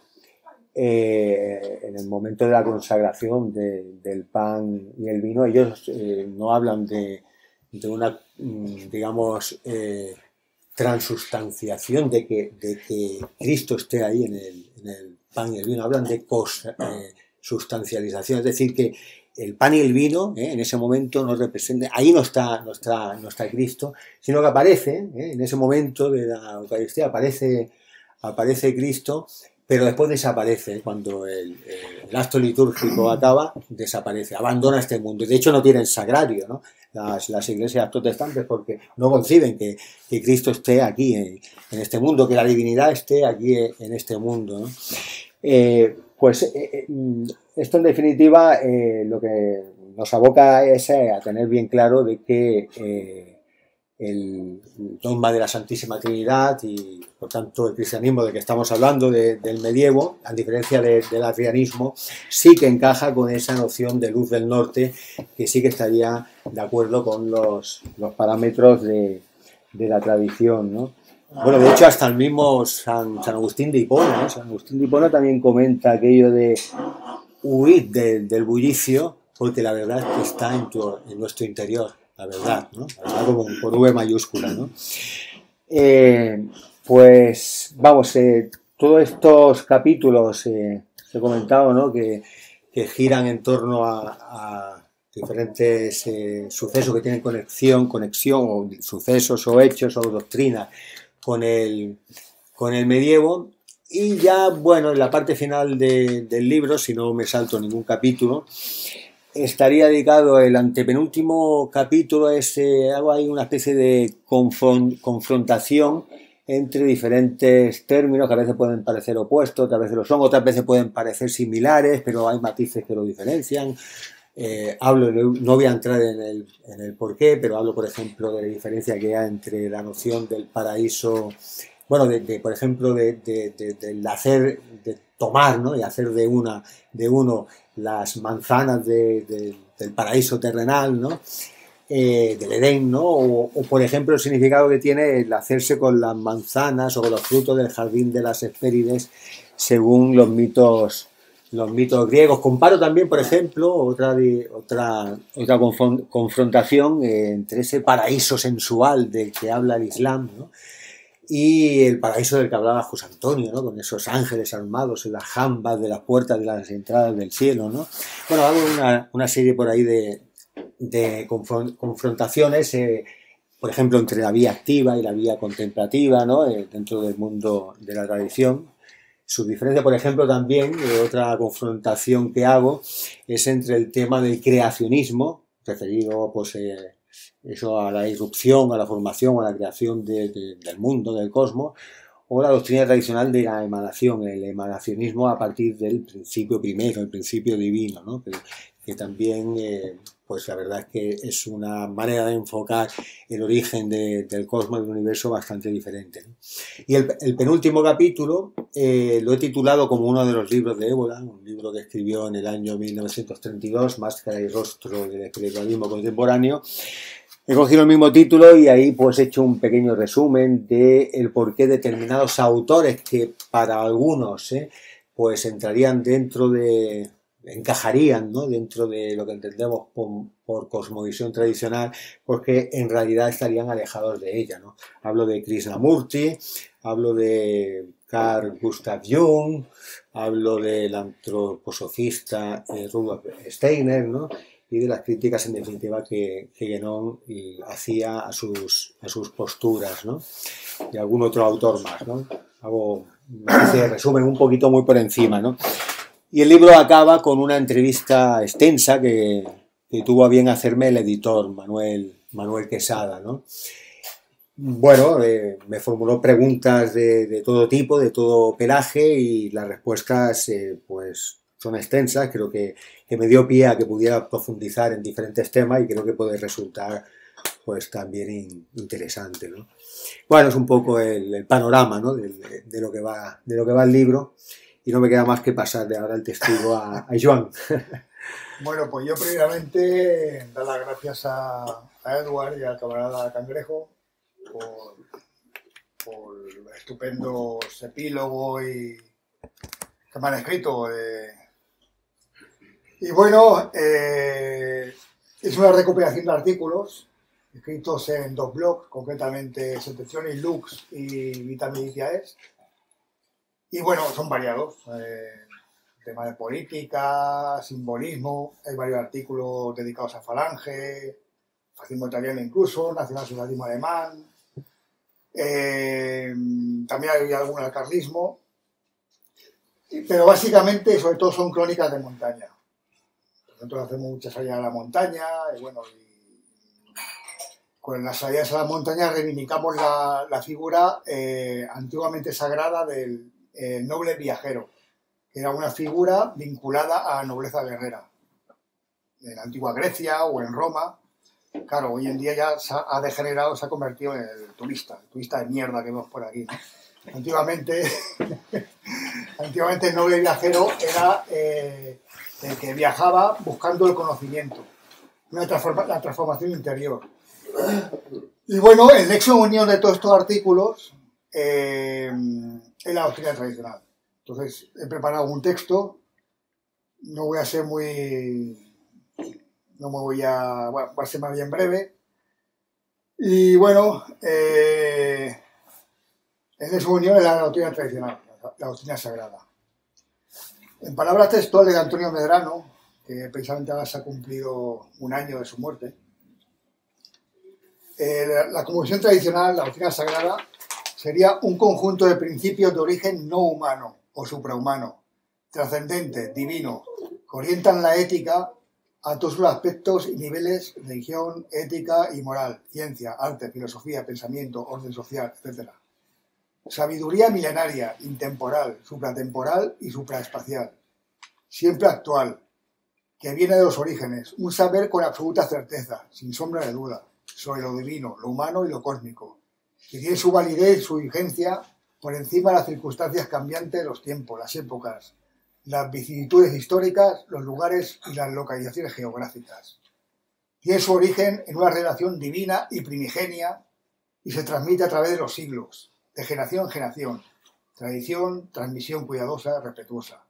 en el momento de la consagración del pan y el vino, ellos no hablan de una, digamos, transustanciación, de que Cristo esté ahí en el pan y el vino. Hablan de sustancialización, es decir, que el pan y el vino en ese momento nos representan, ahí no está Cristo, sino que aparece, en ese momento de la Eucaristía aparece Cristo, pero después desaparece. Cuando el acto litúrgico acaba, desaparece, abandona este mundo. De hecho, no tienen sagrario, las iglesias protestantes, porque no conciben que Cristo esté aquí en este mundo, que la divinidad esté aquí en este mundo, Pues esto, en definitiva, lo que nos aboca es a tener bien claro de que el dogma de la Santísima Trinidad y, por tanto, el cristianismo del que estamos hablando, del medievo, a diferencia del arrianismo, sí que encaja con esa noción de luz del norte, que sí que estaría de acuerdo con los parámetros de la tradición, Bueno, de hecho, hasta el mismo San Agustín de Hipona, San Agustín de Hipona también comenta aquello de huir del bullicio, porque la verdad es que está en nuestro interior, la verdad, La verdad con V mayúscula, Pues, vamos, todos estos capítulos que he comentado, que giran en torno a diferentes sucesos que tienen conexión, o sucesos, o hechos, o doctrinas, con el medievo. Y ya, bueno, en la parte final del libro, si no me salto ningún capítulo, estaría dedicado el antepenúltimo capítulo. Hago ahí una especie de confrontación entre diferentes términos que a veces pueden parecer opuestos, otras veces lo son, otras veces pueden parecer similares, pero hay matices que lo diferencian. No voy a entrar en el porqué, pero hablo, por ejemplo, de la diferencia que hay entre la noción del paraíso, bueno, por ejemplo, del hacer, de tomar, y hacer de uno las manzanas del paraíso terrenal, del Edén, o por ejemplo, el significado que tiene el hacerse con las manzanas o con los frutos del jardín de las Hespérides, según los mitos griegos. Comparo también, por ejemplo, otra confrontación entre ese paraíso sensual del que habla el Islam, y el paraíso del que hablaba José Antonio, con esos ángeles armados en las jambas de las puertas de las entradas del cielo, Bueno, hago una serie por ahí de confrontaciones, por ejemplo, entre la vía activa y la vía contemplativa, dentro del mundo de la tradición. Su diferencia, por ejemplo, también, otra confrontación que hago, es entre el tema del creacionismo, referido, pues, eso, a la irrupción, a la formación, a la creación del mundo, del cosmos, o la doctrina tradicional de la emanación, el emanacionismo a partir del principio primero, el principio divino, que también, pues la verdad es que es una manera de enfocar el origen del cosmos, del universo, bastante diferente. Y el penúltimo capítulo lo he titulado como uno de los libros de Évola, un libro que escribió en el año 1932, Máscara y Rostro del Espiritualismo Contemporáneo. He cogido el mismo título y ahí, pues, he hecho un pequeño resumen del por qué determinados autores que para algunos pues entrarían encajarían dentro de lo que entendemos por cosmovisión tradicional, porque en realidad estarían alejados de ella. Hablo de Krishnamurti, hablo de Carl Gustav Jung, hablo del antroposofista Rudolf Steiner, ¿no? Y de las críticas en definitiva que Guénon hacía a sus posturas, ¿no? Y algún otro autor más, ¿no? Hago un resumen un poquito muy por encima, ¿no? Y el libro acaba con una entrevista extensa que tuvo a bien hacerme el editor Manuel Quesada, ¿no? Bueno, me formuló preguntas de todo tipo, de todo pelaje, y las respuestas pues son extensas. Creo que me dio pie a que pudiera profundizar en diferentes temas y creo que puede resultar pues también interesante, ¿no? Bueno, es un poco el panorama, ¿no? de lo que va el libro, y no me queda más que pasar de ahora el testigo a Joan. Bueno, pues yo primeramente dar las gracias a Eduard y al camarada Cangrejo por estupendos epílogos que me han escrito. Y bueno, es una recopilación de artículos escritos en dos blogs, concretamente Septentrionis Lux y Vitamilitiaes. Y bueno, son variados, temas de política, simbolismo, hay varios artículos dedicados a Falange, fascismo italiano incluso, nacionalsocialismo alemán, también hay algún al carlismo, pero básicamente, sobre todo, son crónicas de montaña. Nosotros hacemos muchas salidas a la montaña, y bueno, con las salidas a la montaña reivindicamos la figura antiguamente sagrada del noble viajero, que era una figura vinculada a la nobleza guerrera, en la antigua Grecia o en Roma. Claro, hoy en día ya ha degenerado, se ha convertido en el turista de mierda que vemos por aquí, ¿no? Antiguamente el noble viajero era el que viajaba buscando el conocimiento, la transformación interior. Y bueno, el nexo de unión de todos estos artículos es la doctrina tradicional. Entonces, he preparado un texto, no voy a ser muy... No me voy a... Bueno, va a ser más bien breve. Y bueno, en su unión es la doctrina tradicional, la doctrina sagrada. En palabras textuales de Antonio Medrano, que precisamente ahora se ha cumplido un año de su muerte, la convicción tradicional, la doctrina sagrada, sería un conjunto de principios de origen no humano o suprahumano, trascendente, divino, que orientan la ética a todos los aspectos y niveles: religión, ética y moral, ciencia, arte, filosofía, pensamiento, orden social, etc. Sabiduría milenaria, intemporal, supratemporal y supraespacial, siempre actual, que viene de los orígenes, un saber con absoluta certeza, sin sombra de duda, sobre lo divino, lo humano y lo cósmico, que tiene su validez y su vigencia por encima de las circunstancias cambiantes de los tiempos, las épocas, las vicisitudes históricas, los lugares y las localizaciones geográficas. Tiene su origen en una relación divina y primigenia y se transmite a través de los siglos, de generación en generación, tradición, transmisión cuidadosa, respetuosa,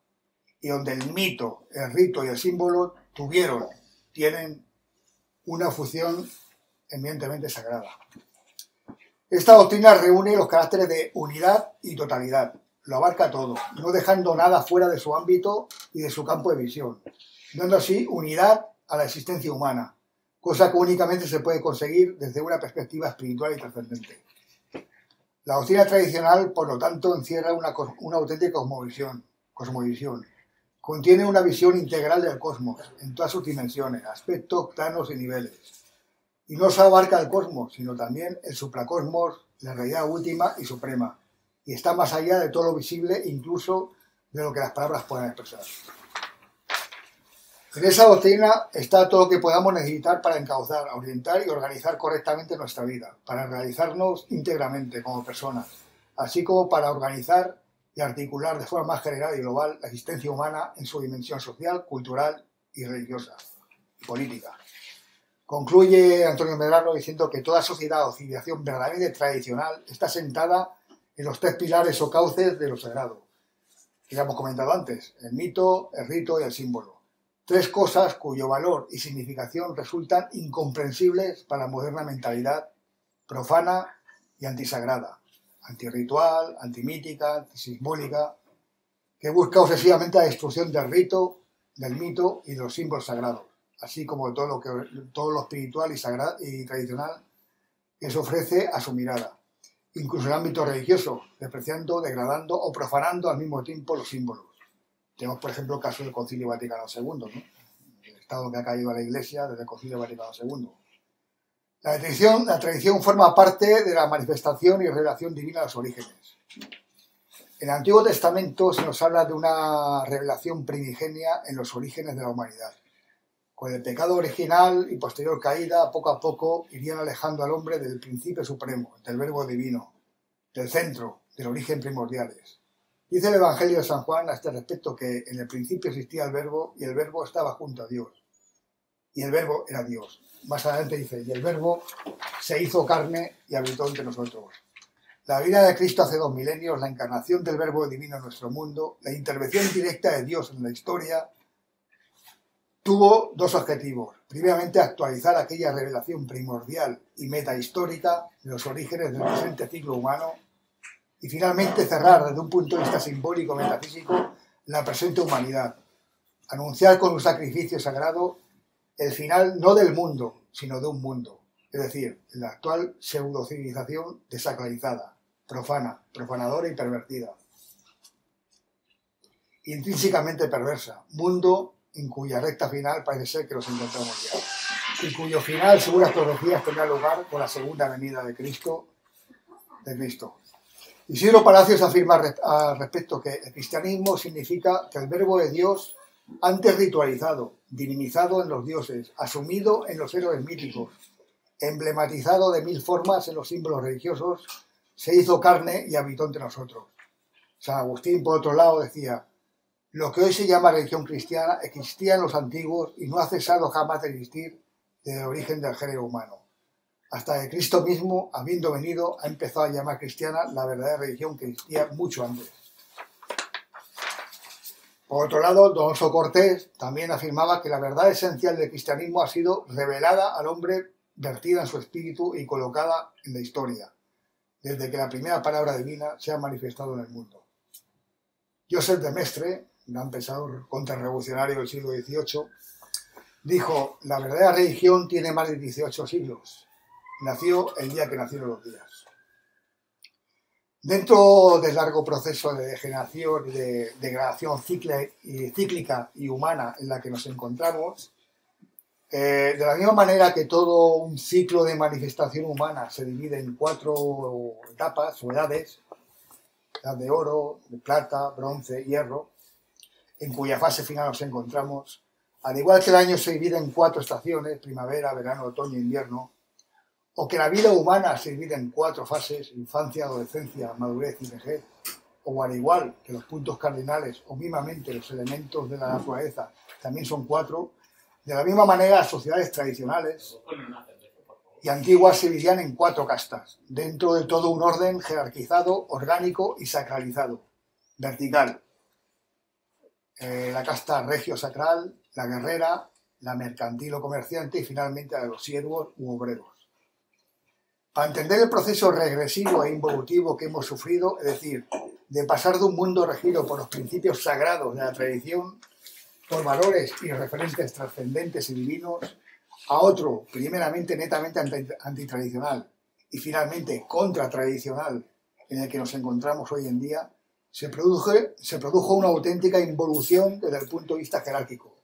y donde el mito, el rito y el símbolo tienen una fusión eminentemente sagrada. Esta doctrina reúne los caracteres de unidad y totalidad. Lo abarca todo, no dejando nada fuera de su ámbito y de su campo de visión, dando así unidad a la existencia humana, cosa que únicamente se puede conseguir desde una perspectiva espiritual y trascendente. La doctrina tradicional, por lo tanto, encierra una auténtica cosmovisión. Contiene una visión integral del cosmos, en todas sus dimensiones, aspectos, planos y niveles. Y no solo abarca el cosmos, sino también el supracosmos, la realidad última y suprema, y está más allá de todo lo visible, incluso de lo que las palabras puedan expresar. En esa doctrina está todo lo que podamos necesitar para encauzar, orientar y organizar correctamente nuestra vida, para realizarnos íntegramente como personas, así como para organizar y articular de forma más general y global la existencia humana en su dimensión social, cultural y religiosa, y política. Concluye Antonio Medrano diciendo que toda sociedad o civilización verdaderamente tradicional está sentada en los tres pilares o cauces de lo sagrado, que ya hemos comentado antes: el mito, el rito y el símbolo. Tres cosas cuyo valor y significación resultan incomprensibles para la moderna mentalidad profana y antisagrada, antirritual, antimítica, antisimbólica, que busca obsesivamente la destrucción del rito, del mito y de los símbolos sagrados, así como de todo lo espiritual y tradicional que se ofrece a su mirada, incluso en el ámbito religioso, despreciando, degradando o profanando al mismo tiempo los símbolos. Tenemos, por ejemplo, el caso del Concilio Vaticano II, ¿no? El estado que ha caído a la Iglesia desde el Concilio Vaticano II. La tradición forma parte de la manifestación y revelación divina de los orígenes. En el Antiguo Testamento se nos habla de una revelación primigenia en los orígenes de la humanidad. Con el pecado original y posterior caída, poco a poco irían alejando al hombre del principio supremo, del verbo divino, del centro, del origen primordiales. Dice el Evangelio de San Juan a este respecto que en el principio existía el verbo y el verbo estaba junto a Dios. Y el verbo era Dios. Más adelante dice, y el verbo se hizo carne y habitó entre nosotros. La vida de Cristo hace 2000 años, la encarnación del verbo divino en nuestro mundo, la intervención directa de Dios en la historia, tuvo dos objetivos. Primeramente, actualizar aquella revelación primordial y metahistórica de los orígenes del presente ciclo humano y finalmente cerrar desde un punto de vista simbólico metafísico la presente humanidad. Anunciar con un sacrificio sagrado el final no del mundo, sino de un mundo, es decir, la actual pseudocivilización desacralizada, profana, profanadora y pervertida, intrínsecamente perversa, mundo en cuya recta final parece ser que nos encontramos ya, y cuyo final, según las profecías, tendrá lugar con la segunda venida de Cristo. Isidro Palacios afirma al respecto que el cristianismo significa que el verbo de Dios, antes ritualizado, divinizado en los dioses, asumido en los héroes míticos, emblematizado de 1000 formas en los símbolos religiosos, se hizo carne y habitó entre nosotros. San Agustín, por otro lado, decía: lo que hoy se llama religión cristiana existía en los antiguos y no ha cesado jamás de existir desde el origen del género humano, hasta que Cristo mismo, habiendo venido, ha empezado a llamar cristiana la verdadera religión que existía mucho antes. Por otro lado, don Alonso Cortés también afirmaba que la verdad esencial del cristianismo ha sido revelada al hombre, vertida en su espíritu y colocada en la historia, desde que la primera palabra divina se ha manifestado en el mundo. Joseph de Maistre, gran pensador contrarrevolucionario del siglo XVIII, dijo: la verdadera religión tiene más de 18 siglos. Nació el día que nacieron los días. Dentro del largo proceso de degeneración y de degradación cíclica y humana en la que nos encontramos, de la misma manera que todo un ciclo de manifestación humana se divide en 4 etapas o edades, edad de oro, de plata, bronce, hierro, en cuya fase final nos encontramos, al igual que el año se divide en 4 estaciones, primavera, verano, otoño, invierno, o que la vida humana se divide en 4 fases, infancia, adolescencia, madurez y vejez, o al igual que los puntos cardinales o mismamente los elementos de la naturaleza también son 4, de la misma manera las sociedades tradicionales y antiguas se dividían en 4 castas, dentro de todo un orden jerarquizado, orgánico y sacralizado, vertical. La casta regio-sacral, la guerrera, la mercantil o comerciante y finalmente la de los siervos u obreros. Para entender el proceso regresivo e involutivo que hemos sufrido, es decir, de pasar de un mundo regido por los principios sagrados de la tradición, por valores y referentes trascendentes y divinos, a otro, primeramente netamente antitradicional y finalmente contratradicional, en el que nos encontramos hoy en día, se produjo una auténtica involución desde el punto de vista jerárquico,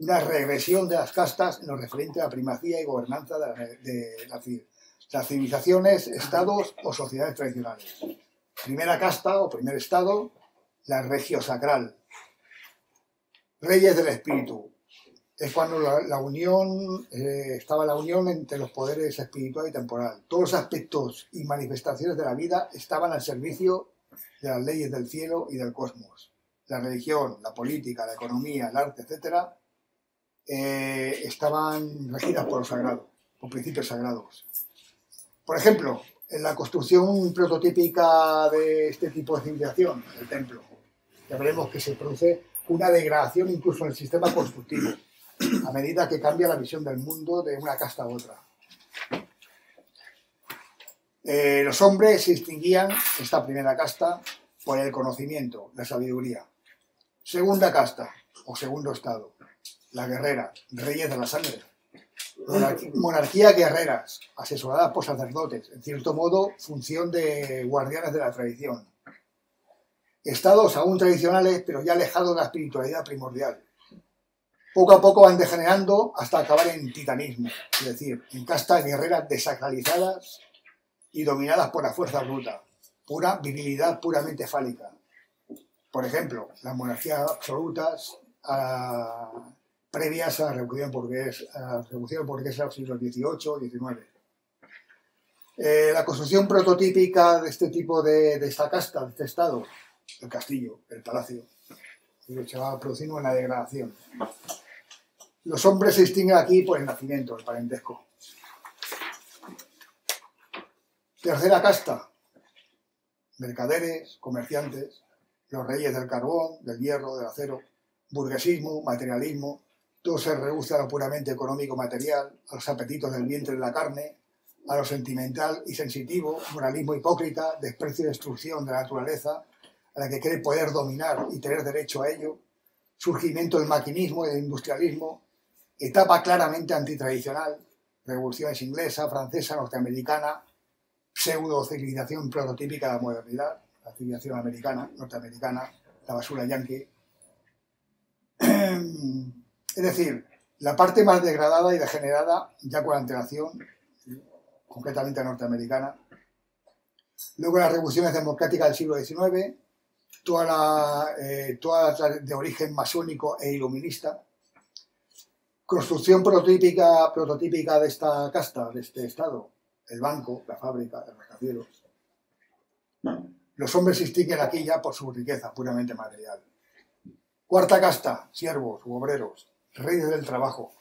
una regresión de las castas en lo referente a la primacía y gobernanza de las civilizaciones, estados o sociedades tradicionales. Primera casta o primer estado, la regiosacral. Reyes del espíritu. Es cuando estaba la unión entre los poderes espiritual y temporal. Todos los aspectos y manifestaciones de la vida estaban al servicio de las leyes del cielo y del cosmos. La religión, la política, la economía, el arte, etc. Estaban regidas por lo sagrado, por principios sagrados. Por ejemplo, en la construcción prototípica de este tipo de civilización, el templo, ya veremos que se produce una degradación incluso en el sistema constructivo, a medida que cambia la visión del mundo de una casta a otra. Los hombres se distinguían, esta primera casta, por el conocimiento, la sabiduría. Segunda casta, o segundo estado, la guerrera, reyes de la sangre. Monarquía guerreras, asesoradas por sacerdotes, en cierto modo, función de guardianes de la tradición. Estados aún tradicionales, pero ya alejados de la espiritualidad primordial. Poco a poco van degenerando hasta acabar en titanismo, es decir, en castas guerreras desacralizadas y dominadas por la fuerza bruta, pura virilidad puramente fálica. Por ejemplo, las monarquías absolutas previas a la Revolución Burguesa de los siglos XVIII y XIX. La construcción prototípica de este tipo de esta casta, de este estado, el castillo, el palacio, se va produciendo en la degradación. Los hombres se distinguen aquí por el nacimiento, el parentesco. Tercera casta, mercaderes, comerciantes, los reyes del carbón, del hierro, del acero, burguesismo, materialismo. Todo se reduce a lo puramente económico-material, a los apetitos del vientre y de la carne, a lo sentimental y sensitivo, moralismo hipócrita, desprecio y destrucción de la naturaleza, a la que cree poder dominar y tener derecho a ello, surgimiento del maquinismo y del industrialismo, etapa claramente antitradicional, revoluciones inglesa, francesa, norteamericana, pseudo-civilización prototípica de la modernidad, la civilización americana, norteamericana, la basura yanqui. Es decir, la parte más degradada y degenerada, ya con antelación, concretamente norteamericana. Luego las revoluciones democráticas del siglo XIX, toda la de origen masónico e iluminista. Construcción prototípica de esta casta, de este estado, el banco, la fábrica, los rascacielos. Los hombres se distinguen aquí ya por su riqueza puramente material. Cuarta casta, siervos u obreros. Reyes del trabajo,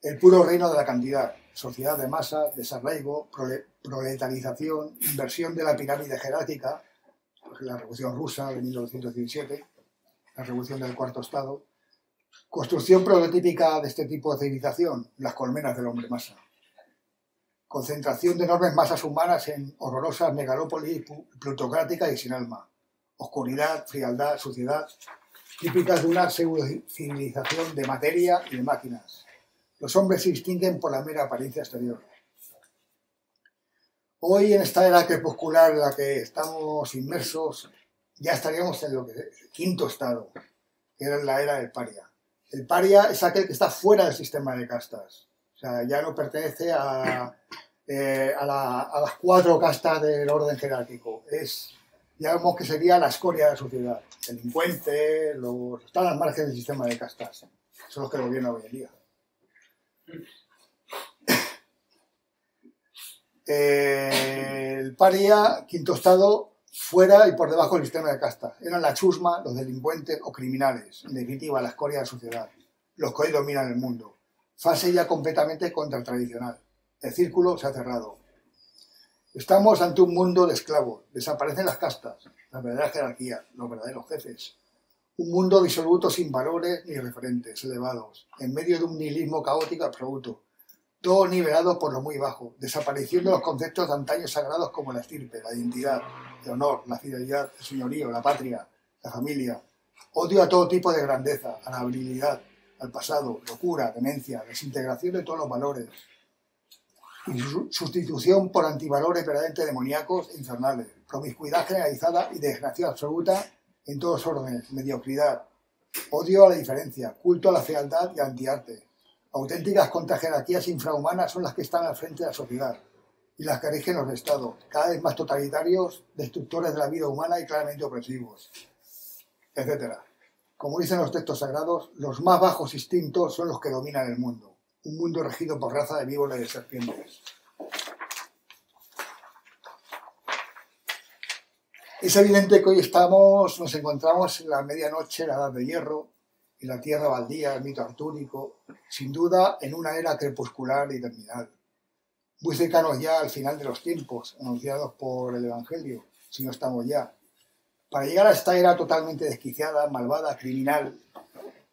el puro reino de la cantidad, sociedad de masa, desarraigo, proletarización, inversión de la pirámide jerárquica, la revolución rusa de 1917, la revolución del cuarto estado, construcción prototípica de este tipo de civilización, las colmenas del hombre masa, concentración de enormes masas humanas en horrorosas megalópolis plutocráticas y sin alma, oscuridad, frialdad, suciedad, típicas de una pseudo-civilización de materia y de máquinas. Los hombres se distinguen por la mera apariencia exterior. Hoy, en esta era crepuscular en la que estamos inmersos, ya estaríamos en lo que es el quinto estado, que era la era del paria. El paria es aquel que está fuera del sistema de castas. O sea, ya no pertenece a las cuatro castas del orden jerárquico. Es... digamos que sería la escoria de la sociedad, delincuentes, están al margen del sistema de castas, son los que gobiernan hoy en día. El paria, quinto estado, fuera y por debajo del sistema de castas, eran la chusma, los delincuentes o criminales, en definitiva la escoria de la sociedad, los que hoy dominan el mundo. Fase ya completamente contratradicional, el círculo se ha cerrado. Estamos ante un mundo de esclavos, desaparecen las castas, las verdaderas jerarquías, los verdaderos jefes. Un mundo disoluto sin valores ni referentes elevados, en medio de un nihilismo caótico absoluto. Todo nivelado por lo muy bajo, desapareciendo los conceptos de antaño sagrados como la estirpe, la identidad, el honor, la fidelidad, el señorío, la patria, la familia. Odio a todo tipo de grandeza, a la habilidad, al pasado, locura, demencia, desintegración de todos los valores. Y sustitución por antivalores verdaderamente demoníacos e infernales, promiscuidad generalizada y desgracia absoluta en todos órdenes, mediocridad, odio a la diferencia, culto a la fealdad y antiarte. Auténticas contrajerarquías infrahumanas son las que están al frente de la sociedad y las que rigen los estados, cada vez más totalitarios, destructores de la vida humana y claramente opresivos, etc. Como dicen los textos sagrados, los más bajos instintos son los que dominan el mundo. Un mundo regido por raza de víboras y de serpientes. Es evidente que hoy nos encontramos en la medianoche, la edad de hierro, en la tierra baldía, el mito artúrico, sin duda en una era crepuscular y terminal. Muy cercanos ya al final de los tiempos, anunciados por el Evangelio, si no estamos ya. Para llegar a esta era totalmente desquiciada, malvada, criminal,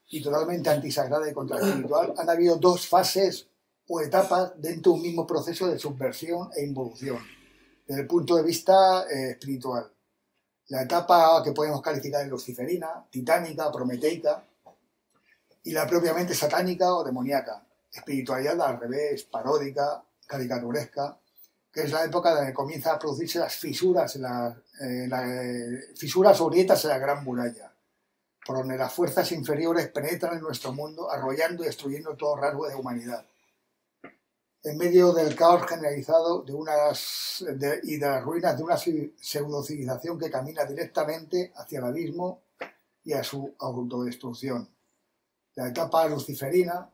y totalmente antisagrada y contraespiritual, han habido dos fases o etapas dentro de un mismo proceso de subversión e involución, desde el punto de vista espiritual. La etapa que podemos calificar de luciferina, titánica, prometeica, y la propiamente satánica o demoníaca, espiritualidad al revés, paródica, caricaturesca, que es la época en la que comienzan a producirse las fisuras, fisuras o grietas en la Gran Muralla, por donde las fuerzas inferiores penetran en nuestro mundo, arrollando y destruyendo todo rasgo de humanidad. En medio del caos generalizado y de las ruinas de una pseudocivilización que camina directamente hacia el abismo y a su autodestrucción. La etapa luciferina,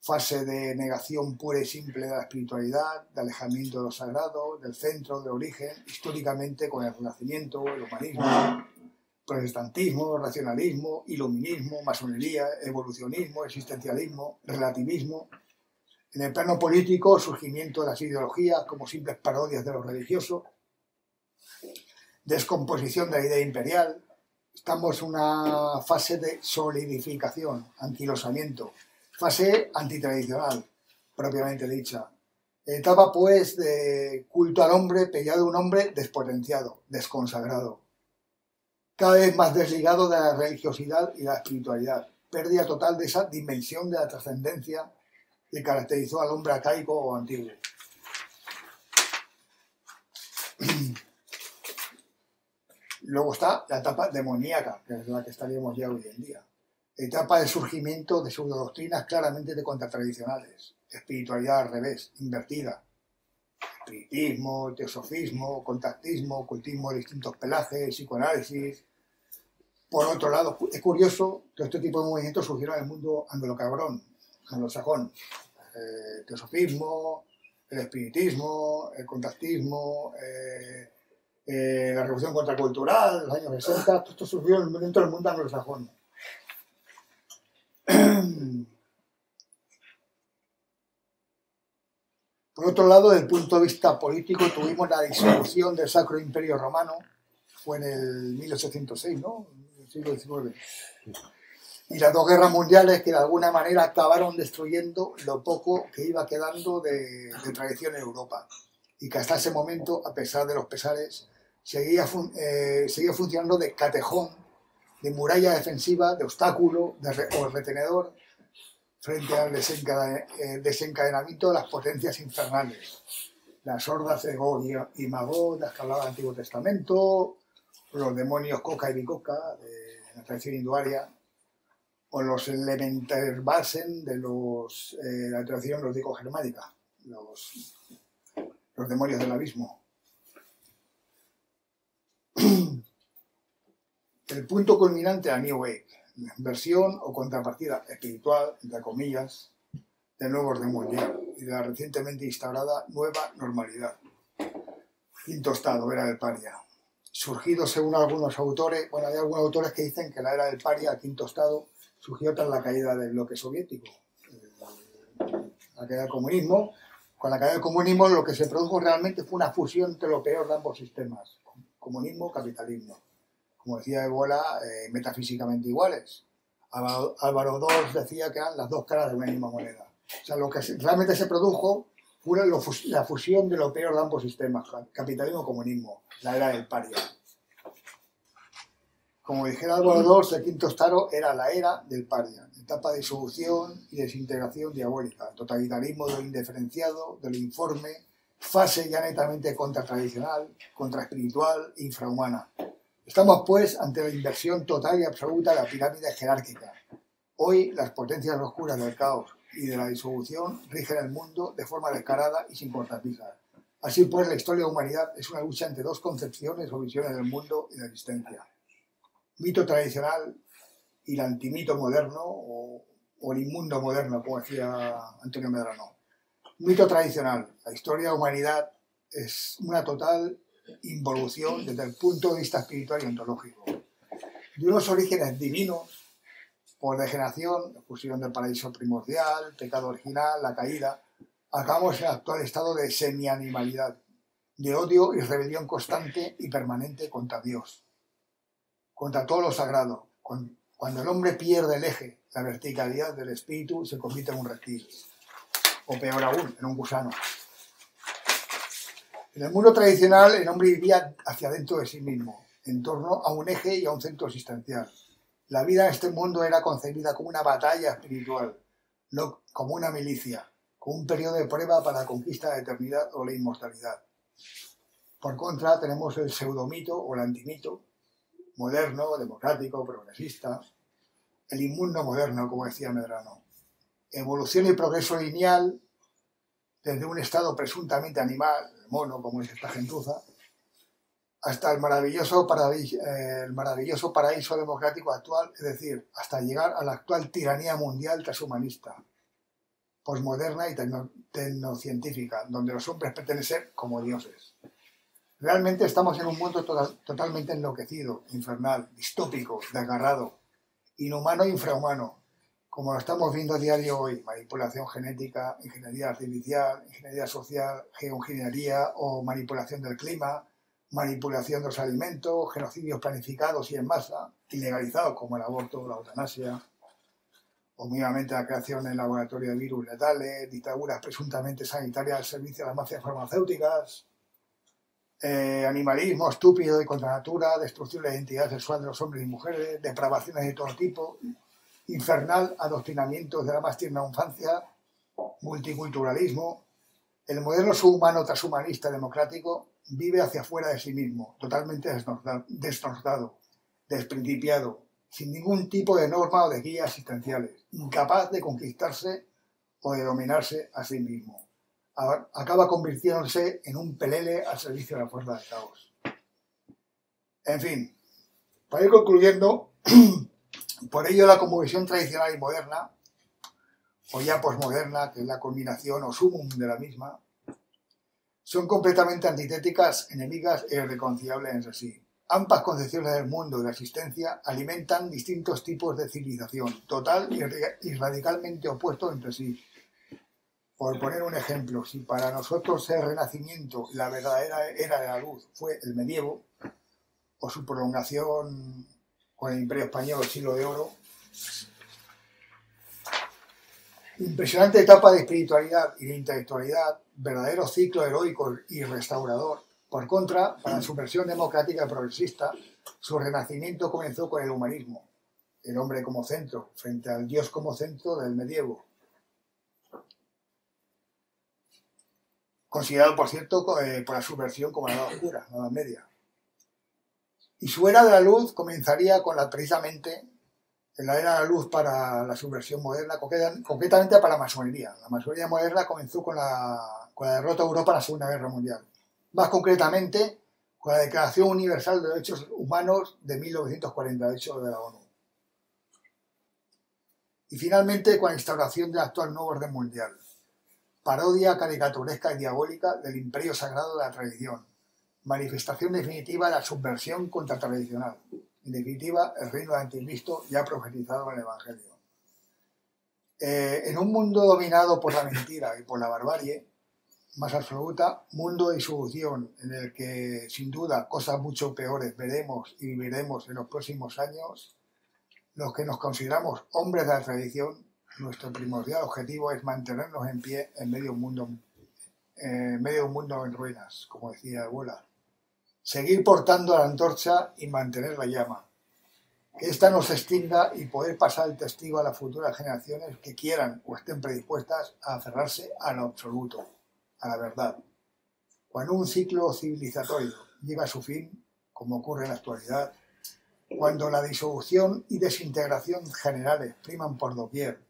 fase de negación pura y simple de la espiritualidad, de alejamiento de lo sagrado, del centro, del origen, históricamente con el Renacimiento, el humanismo, protestantismo, racionalismo, iluminismo, masonería, evolucionismo, existencialismo, relativismo. En el plano político, surgimiento de las ideologías como simples parodias de lo religioso, descomposición de la idea imperial. Estamos en una fase de solidificación, anquilosamiento, fase antitradicional, propiamente dicha. Etapa, pues, de culto al hombre, pellado un hombre despotenciado, desconsagrado, cada vez más desligado de la religiosidad y la espiritualidad, pérdida total de esa dimensión de la trascendencia que caracterizó al hombre arcaico o antiguo. Luego está la etapa demoníaca, que es la que estaríamos ya hoy en día. Etapa de surgimiento de sus doctrinas claramente de contratradicionales, espiritualidad al revés, invertida. Espiritismo, teosofismo, contactismo, ocultismo de distintos pelajes, psicoanálisis. Por otro lado, es curioso que este tipo de movimientos surgieron en el mundo anglo-cabrón, anglosajón. Teosofismo, el espiritismo, el contactismo, la revolución contracultural, los años 60, todo esto surgió dentro del mundo anglosajón. Por otro lado, desde el punto de vista político, tuvimos la disolución del Sacro Imperio Romano, fue en el 1806, ¿no? El siglo XIX. Y las dos guerras mundiales que de alguna manera acabaron destruyendo lo poco que iba quedando de tradición en Europa. Y que hasta ese momento, a pesar de los pesares, seguía funcionando de catejón, de muralla defensiva, de obstáculo o retenedor, frente al desencadenamiento de las potencias infernales, las hordas de Gog y Magog, las que hablaba el Antiguo Testamento, los demonios Coca y Bicoca, de la tradición hinduaria, o los Elementarbasen de la tradición nórdico-germánica, los demonios del abismo. El punto culminante a New Age, versión o contrapartida espiritual, entre comillas, del nuevo orden mundial y de la recientemente instaurada nueva normalidad. Quinto estado, era del paria. Surgido según algunos autores, bueno, hay algunos autores que dicen que la era del paria, el quinto estado, surgió tras la caída del bloque soviético, la caída del comunismo. Con la caída del comunismo lo que se produjo realmente fue una fusión entre lo peor de ambos sistemas, comunismo, capitalismo. Como decía Evola, metafísicamente iguales. Álvaro II decía que eran las dos caras de una misma moneda. O sea, lo que realmente se produjo fue la fusión de lo peor de ambos sistemas, capitalismo y comunismo, la era del paria. Como dijera Álvaro II, el quinto estado era la era del paria, etapa de disolución y desintegración diabólica, totalitarismo de lo indiferenciado, de lo informe, fase ya netamente contratradicional, contraespiritual, infrahumana. Estamos, pues, ante la inversión total y absoluta de la pirámide jerárquica. Hoy, las potencias oscuras del caos y de la disolución rigen el mundo de forma descarada y sin cortapisas. Así, pues, la historia de la humanidad es una lucha entre dos concepciones o visiones del mundo y de la existencia. Mito tradicional y el antimito moderno, o el inmundo moderno, como decía Antonio Medrano. Mito tradicional. La historia de la humanidad es una total involución desde el punto de vista espiritual y ontológico, de unos orígenes divinos por degeneración, la fusión del paraíso primordial, el pecado original, la caída. Acabamos en el actual estado de semi-animalidad, de odio y rebelión constante y permanente contra Dios, contra todo lo sagrado. Cuando el hombre pierde el eje, la verticalidad del espíritu se convierte en un reptil. o peor aún, en un gusano. En el mundo tradicional, el hombre vivía hacia dentro de sí mismo, en torno a un eje y a un centro existencial. La vida en este mundo era concebida como una batalla espiritual, no como una milicia, como un periodo de prueba para la conquista de la eternidad o la inmortalidad. Por contra, tenemos el pseudomito o el antimito, moderno, democrático, progresista, el inmundo moderno, como decía Medrano. Evolución y progreso lineal, desde un estado presuntamente animal, el mono, como es esta gentuza, hasta el maravilloso paraíso democrático actual, es decir, hasta llegar a la actual tiranía mundial transhumanista, posmoderna y tecnocientífica, donde los hombres pertenecen como dioses. Realmente estamos en un mundo totalmente enloquecido, infernal, distópico, desgarrado, inhumano e infrahumano, como lo estamos viendo a diario hoy: manipulación genética, ingeniería artificial, ingeniería social, geoingeniería o manipulación del clima, manipulación de los alimentos, genocidios planificados y en masa, ilegalizados como el aborto, la eutanasia, o mínimamente la creación en laboratorio de virus letales, dictaduras presuntamente sanitarias al servicio de las mafias farmacéuticas, animalismo estúpido y contra natura, destrucción de la identidad sexual de los hombres y mujeres, depravaciones de todo tipo, infernal adoctrinamientos de la más tierna infancia, multiculturalismo. El modelo subhumano transhumanista democrático vive hacia afuera de sí mismo, totalmente desnortado, desprincipiado, sin ningún tipo de norma o de guías existenciales, incapaz de conquistarse o de dominarse a sí mismo. Acaba convirtiéndose en un pelele al servicio de la fuerza del caos. En fin, para ir concluyendo, por ello la cosmovisión tradicional y moderna, o ya posmoderna, que es la culminación o sumum de la misma, son completamente antitéticas, enemigas e irreconciliables entre sí. Ambas concepciones del mundo y de la existencia alimentan distintos tipos de civilización, total y radicalmente opuestos entre sí. Por poner un ejemplo, si para nosotros el Renacimiento, la verdadera era de la luz, fue el medievo, o su prolongación con el Imperio Español, el siglo de oro, impresionante etapa de espiritualidad y de intelectualidad, verdadero ciclo heroico y restaurador. Por contra, para su versión democrática y progresista, su renacimiento comenzó con el humanismo, el hombre como centro, frente al Dios como centro del medievo, considerado, por cierto, por la subversión como la edad oscura, la edad media. Y su era de la luz comenzaría con la, precisamente, en la era de la luz para la subversión moderna, concretamente para la masonería. La masonería moderna comenzó con la derrota de Europa en la Segunda Guerra Mundial. Más concretamente, con la Declaración Universal de Derechos Humanos de 1948 de la ONU. Y finalmente, con la instauración del actual nuevo orden mundial, parodia caricaturesca y diabólica del imperio sagrado de la tradición, manifestación definitiva de la subversión contratradicional, en definitiva el reino de Anticristo ya profetizado en el Evangelio. En un mundo dominado por la mentira y por la barbarie más absoluta, mundo de disolución en el que sin duda cosas mucho peores veremos y viviremos en los próximos años, los que nos consideramos hombres de la tradición, nuestro primordial objetivo es mantenernos en pie en medio de un mundo en ruinas, como decía Evola. Seguir portando la antorcha y mantener la llama. Que ésta no se extinga y poder pasar el testigo a las futuras generaciones que quieran o estén predispuestas a aferrarse a lo absoluto, a la verdad. Cuando un ciclo civilizatorio llega a su fin, como ocurre en la actualidad, cuando la disolución y desintegración generales priman por doquier,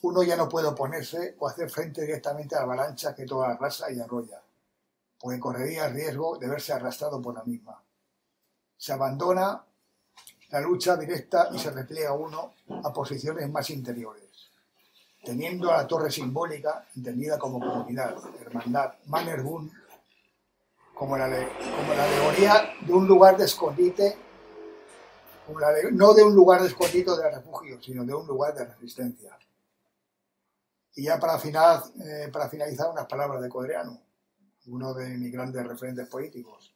uno ya no puede oponerse o hacer frente directamente a la avalancha que toda arrasa y arrolla, porque correría el riesgo de verse arrastrado por la misma. Se abandona la lucha directa y se repliega uno a posiciones más interiores, teniendo a la torre simbólica, entendida como comunidad, hermandad, manerbund, como la alegoría de un lugar de escondite, no de un lugar de escondite de refugio, sino de un lugar de resistencia. Y ya para finalizar, unas palabras de Codreanu, uno de mis grandes referentes políticos.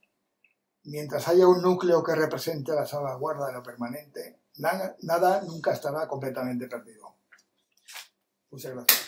Mientras haya un núcleo que represente la salvaguarda de lo permanente, nada nunca estará completamente perdido. Muchas gracias.